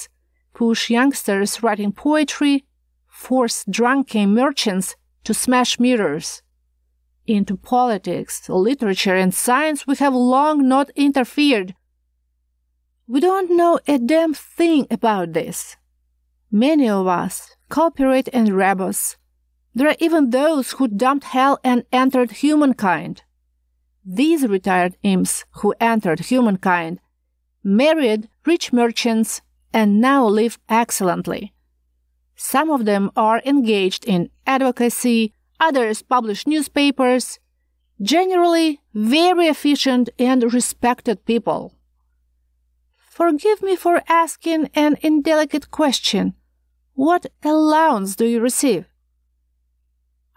push youngsters writing poetry, forced drunken merchants to smash mirrors. Into politics, literature, and science we have long not interfered. We don't know a damn thing about this. Many of us cooperate and rebels. There are even those who dumped hell and entered humankind. These retired imps who entered humankind married rich merchants and now live excellently. Some of them are engaged in advocacy, others publish newspapers, generally very efficient and respected people. Forgive me for asking an indelicate question. What allowance do you receive?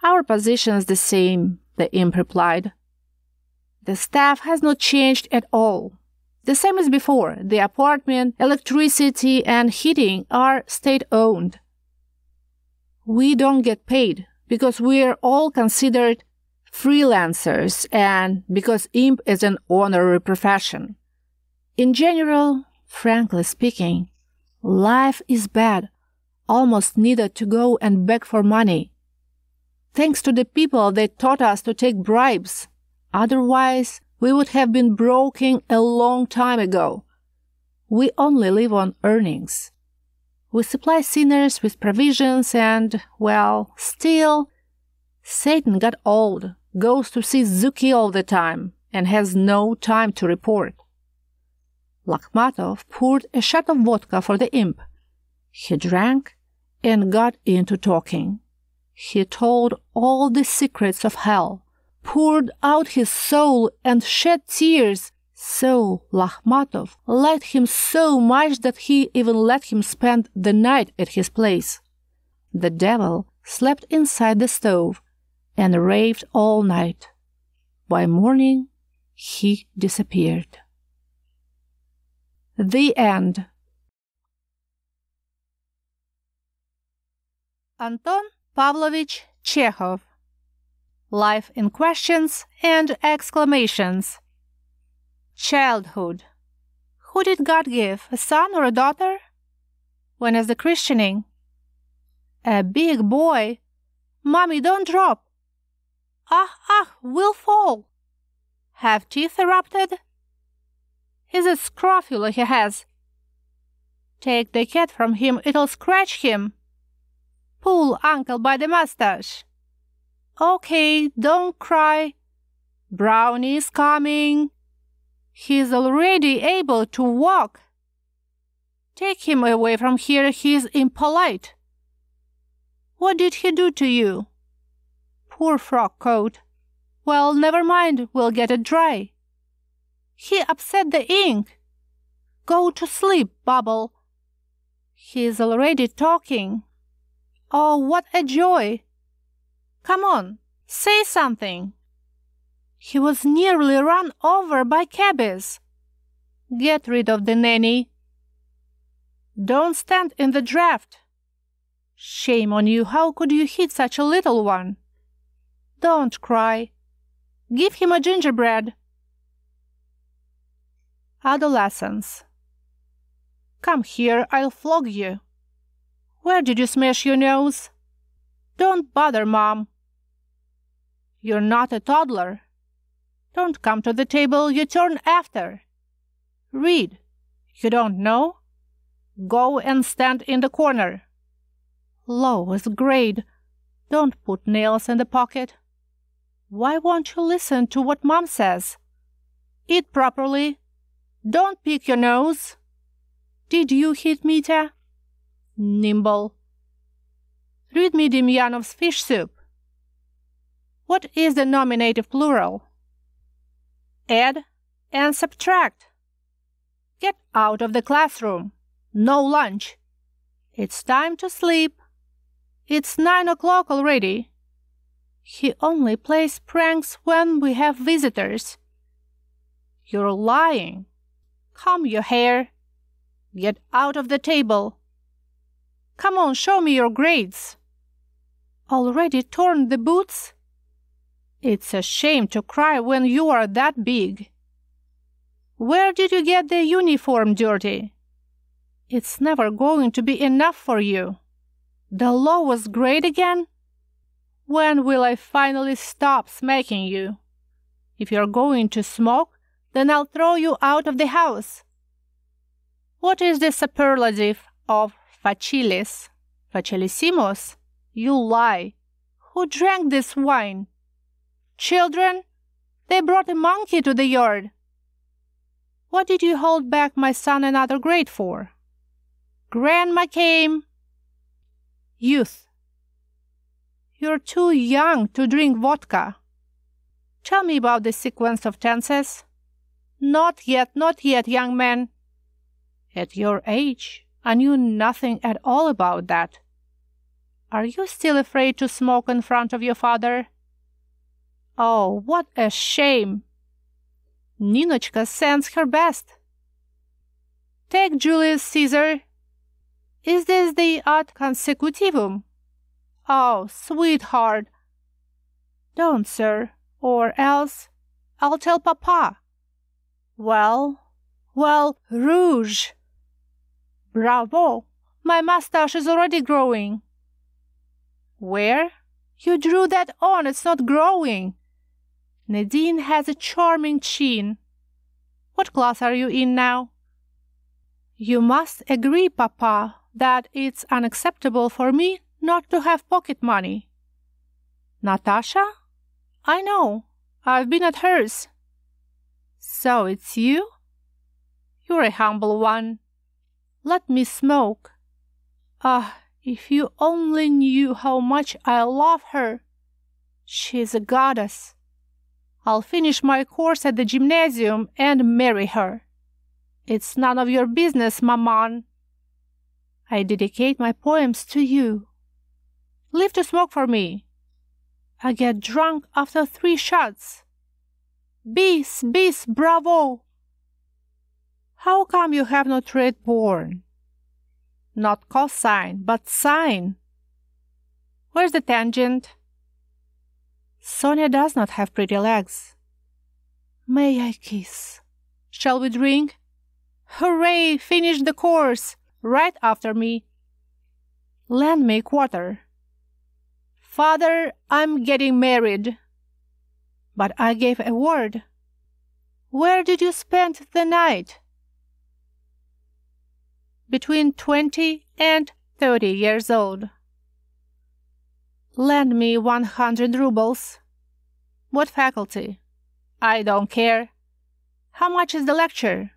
Our position is the same, the imp replied. The staff has not changed at all. The same as before. The apartment, electricity, and heating are state-owned. We don't get paid because we are all considered freelancers and because imp is an honorary profession. In general, frankly speaking, life is bad, almost needed to go and beg for money. Thanks to the people that taught us to take bribes. Otherwise, we would have been broken a long time ago. We only live on earnings. We supply sinners with provisions and, well, still, Satan got old, goes to see Zuki all the time, and has no time to report. Lachmatov poured a shot of vodka for the imp. He drank and got into talking. He told all the secrets of hell, poured out his soul and shed tears. So Lachmatov liked him so much that he even let him spend the night at his place. The devil slept inside the stove and raved all night. By morning, he disappeared. The End. Anton Pavlovich Chekhov. Life in questions and exclamations. Childhood. Who did God give, a son or a daughter? When is the christening? A big boy. Mommy, don't drop. Ah, ah, will fall. Have teeth erupted? Is it scrofula he has? Take the cat from him, it'll scratch him. Pull uncle by the mustache. Okay, don't cry. Brownie's coming. He's already able to walk. Take him away from here, he's impolite. What did he do to you? Poor frock coat. Well, never mind, we'll get it dry. He upset the ink. Go to sleep, Bubble. He's already talking. Oh, what a joy! Come on, say something. He was nearly run over by cabbies. Get rid of the nanny. Don't stand in the draft. Shame on you, how could you hit such a little one? Don't cry. Give him a gingerbread. Adolescence. Come here, I'll flog you. Where did you smash your nose? Don't bother, Mom. You're not a toddler. Don't come to the table, you turn after. Read. You don't know? Go and stand in the corner. Lowest grade. Don't put nails in the pocket. Why won't you listen to what Mom says? Eat properly. Don't pick your nose. Did you hit Mita? Nimble. Read me Demyanov's fish soup. What is the nominative plural? Add and subtract. Get out of the classroom. No lunch. It's time to sleep. It's nine o'clock already. He only plays pranks when we have visitors. You're lying. Comb your hair. Get out of the table. Come on, show me your grades. Already torn the boots? It's a shame to cry when you are that big. Where did you get the uniform dirty? It's never going to be enough for you. The law was great again? When will I finally stop smacking you? If you're going to smoke, then I'll throw you out of the house. What is the superlative of facilis? Facilissimus? You lie. Who drank this wine? Children, they brought a monkey to the yard. What did you hold back my son another grade for? Grandma came. Youth. You're too young to drink vodka. Tell me about the sequence of tenses. Not yet, not yet, young man. At your age, I knew nothing at all about that. Are you still afraid to smoke in front of your father? Oh, what a shame! Ninotchka sends her best. Take Julius Caesar. Is this the ad consecutivum? Oh, sweetheart. Don't, sir, or else I'll tell Papa. Well, well, rouge. Bravo, my mustache is already growing. Where? You drew that on, it's not growing. Nadine has a charming chin. What class are you in now? You must agree, Papa, that it's unacceptable for me not to have pocket money. Natasha? I know. I've been at hers. So it's you? You're a humble one. Let me smoke. Ah, if you only knew how much I love her. She's a goddess. I'll finish my course at the gymnasium and marry her. It's none of your business, Maman. I dedicate my poems to you. Leave to smoke for me. I get drunk after three shots. Bis, bis, bravo! How come you have not read born? Not cosine, but sine. Where's the tangent? Sonia does not have pretty legs. May I kiss? Shall we drink? Hooray! Finish the course! Right after me. Lend me a quarter. Father, I'm getting married. But I gave a word. Where did you spend the night? Between twenty and thirty years old. Lend me one hundred rubles. What faculty? I don't care. How much is the lecture?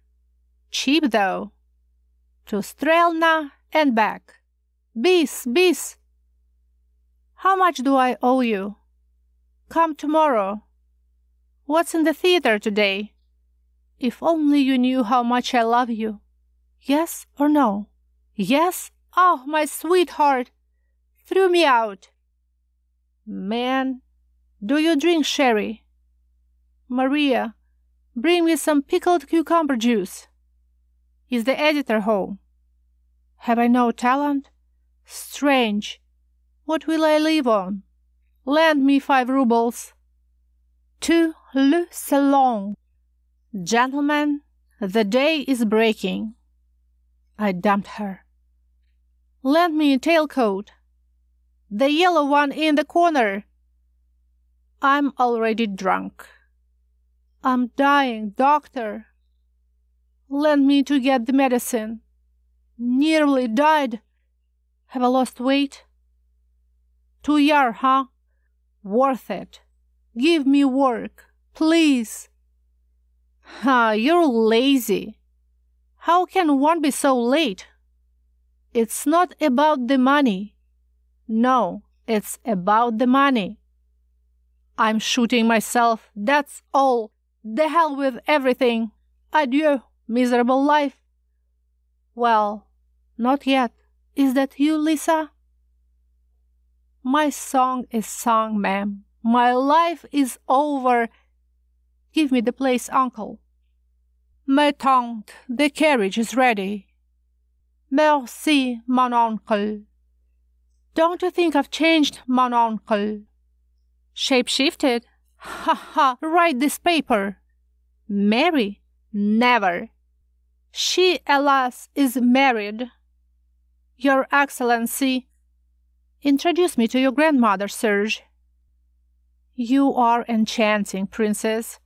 Cheap, though. To Strelna and back. Bis, bis. How much do I owe you? Come tomorrow. What's in the theater today? If only you knew how much I love you. Yes or no? Yes? Oh, my sweetheart! Threw me out. Man, do you drink sherry? Maria, bring me some pickled cucumber juice. Is the editor home? Have I no talent? Strange. What will I live on? Lend me five rubles. To le salon. Gentlemen, the day is breaking. I dumped her. Lend me a tailcoat. The yellow one in the corner. I'm already drunk. I'm dying, doctor. Lend me to get the medicine. Nearly died. Have I lost weight? Two year, huh? Worth it. Give me work, please. Ha, you're lazy. How can one be so late? It's not about the money. No, it's about the money. I'm shooting myself, that's all. The hell with everything. Adieu, miserable life. Well, not yet. Is that you, Lisa? My song is sung, ma'am. My life is over. Give me the place, uncle. Ma tante, the carriage is ready. Merci, mon oncle. Don't you think I've changed, mon oncle? Shape-shifted? Ha ha, write this paper. Marry? Never. She, alas, is married. Your Excellency, Introduce me to your grandmother, Serge. You are enchanting, princess.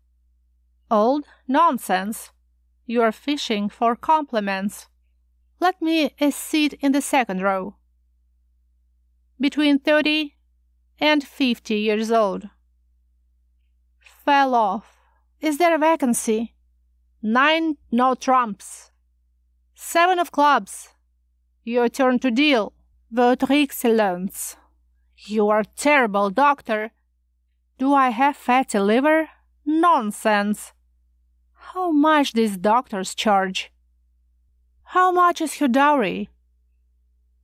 Old nonsense. You are fishing for compliments. Let me a seat in the second row. Between thirty and fifty years old. Fell off. Is there a vacancy? Nine no trumps. Seven of clubs. Your turn to deal. Votre excellence. You are terrible, doctor. Do I have fatty liver? Nonsense. How much these doctors charge? How much is her dowry?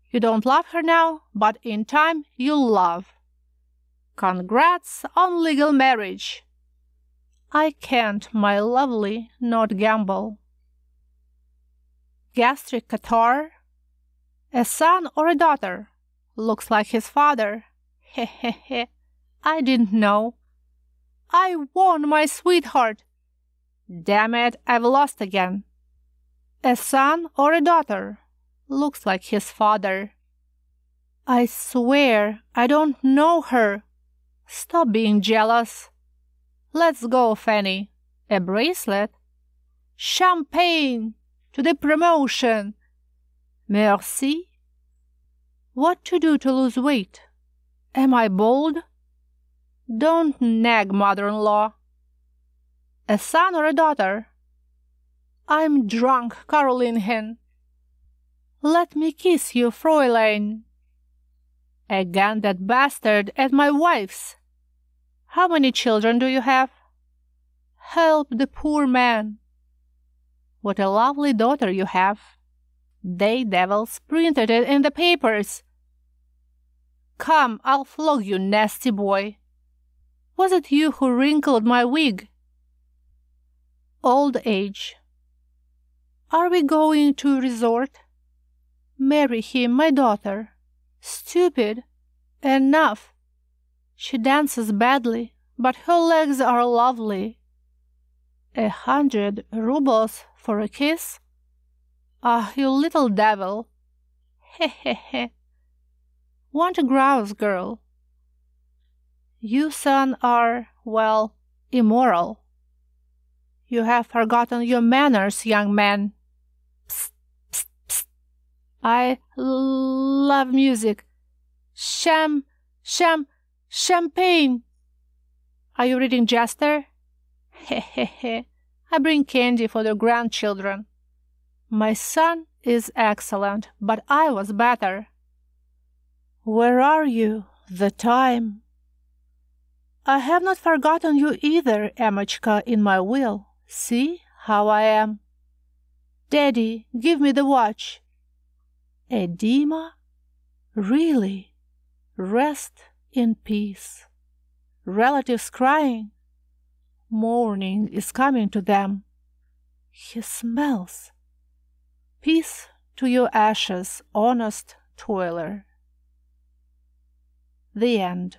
You don't love her now, but in time you'll love. Congrats on legal marriage. I can't, my lovely, not gamble. Gastric catarrh? A son or a daughter? Looks like his father. He he he. I didn't know. I won, my sweetheart. Damn it, I've lost again. A son or a daughter? Looks like his father. I swear, I don't know her. Stop being jealous. Let's go, Fanny. A bracelet? Champagne! To the promotion! Merci. What to do to lose weight? Am I bold? Don't nag, mother-in-law. A son or a daughter? I'm drunk, Carolinhen. Let me kiss you, Fräulein. Again that bastard at my wife's. How many children do you have? Help the poor man. What a lovely daughter you have. They devils printed it in the papers. Come, I'll flog you, nasty boy. Was it you who wrinkled my wig? Old age. Are we going to a resort? Marry him, my daughter. Stupid. Enough. She dances badly, but her legs are lovely. A hundred rubles for a kiss? Ah, you little devil. He he he. Want a grouse, girl. You, son, are, well, immoral. You have forgotten your manners, young man. Psst, psst, psst. I love music. Sham, sham, champagne. Are you reading Jester? He he he. I bring candy for the grandchildren. My son is excellent, but I was better. Where are you? The time. I have not forgotten you either, Emmochka, in my will. See how I am. Daddy, give me the watch. Edema? Really? Rest in peace. Relatives crying. Morning is coming to them. He smells. Peace to your ashes, honest toiler. The end.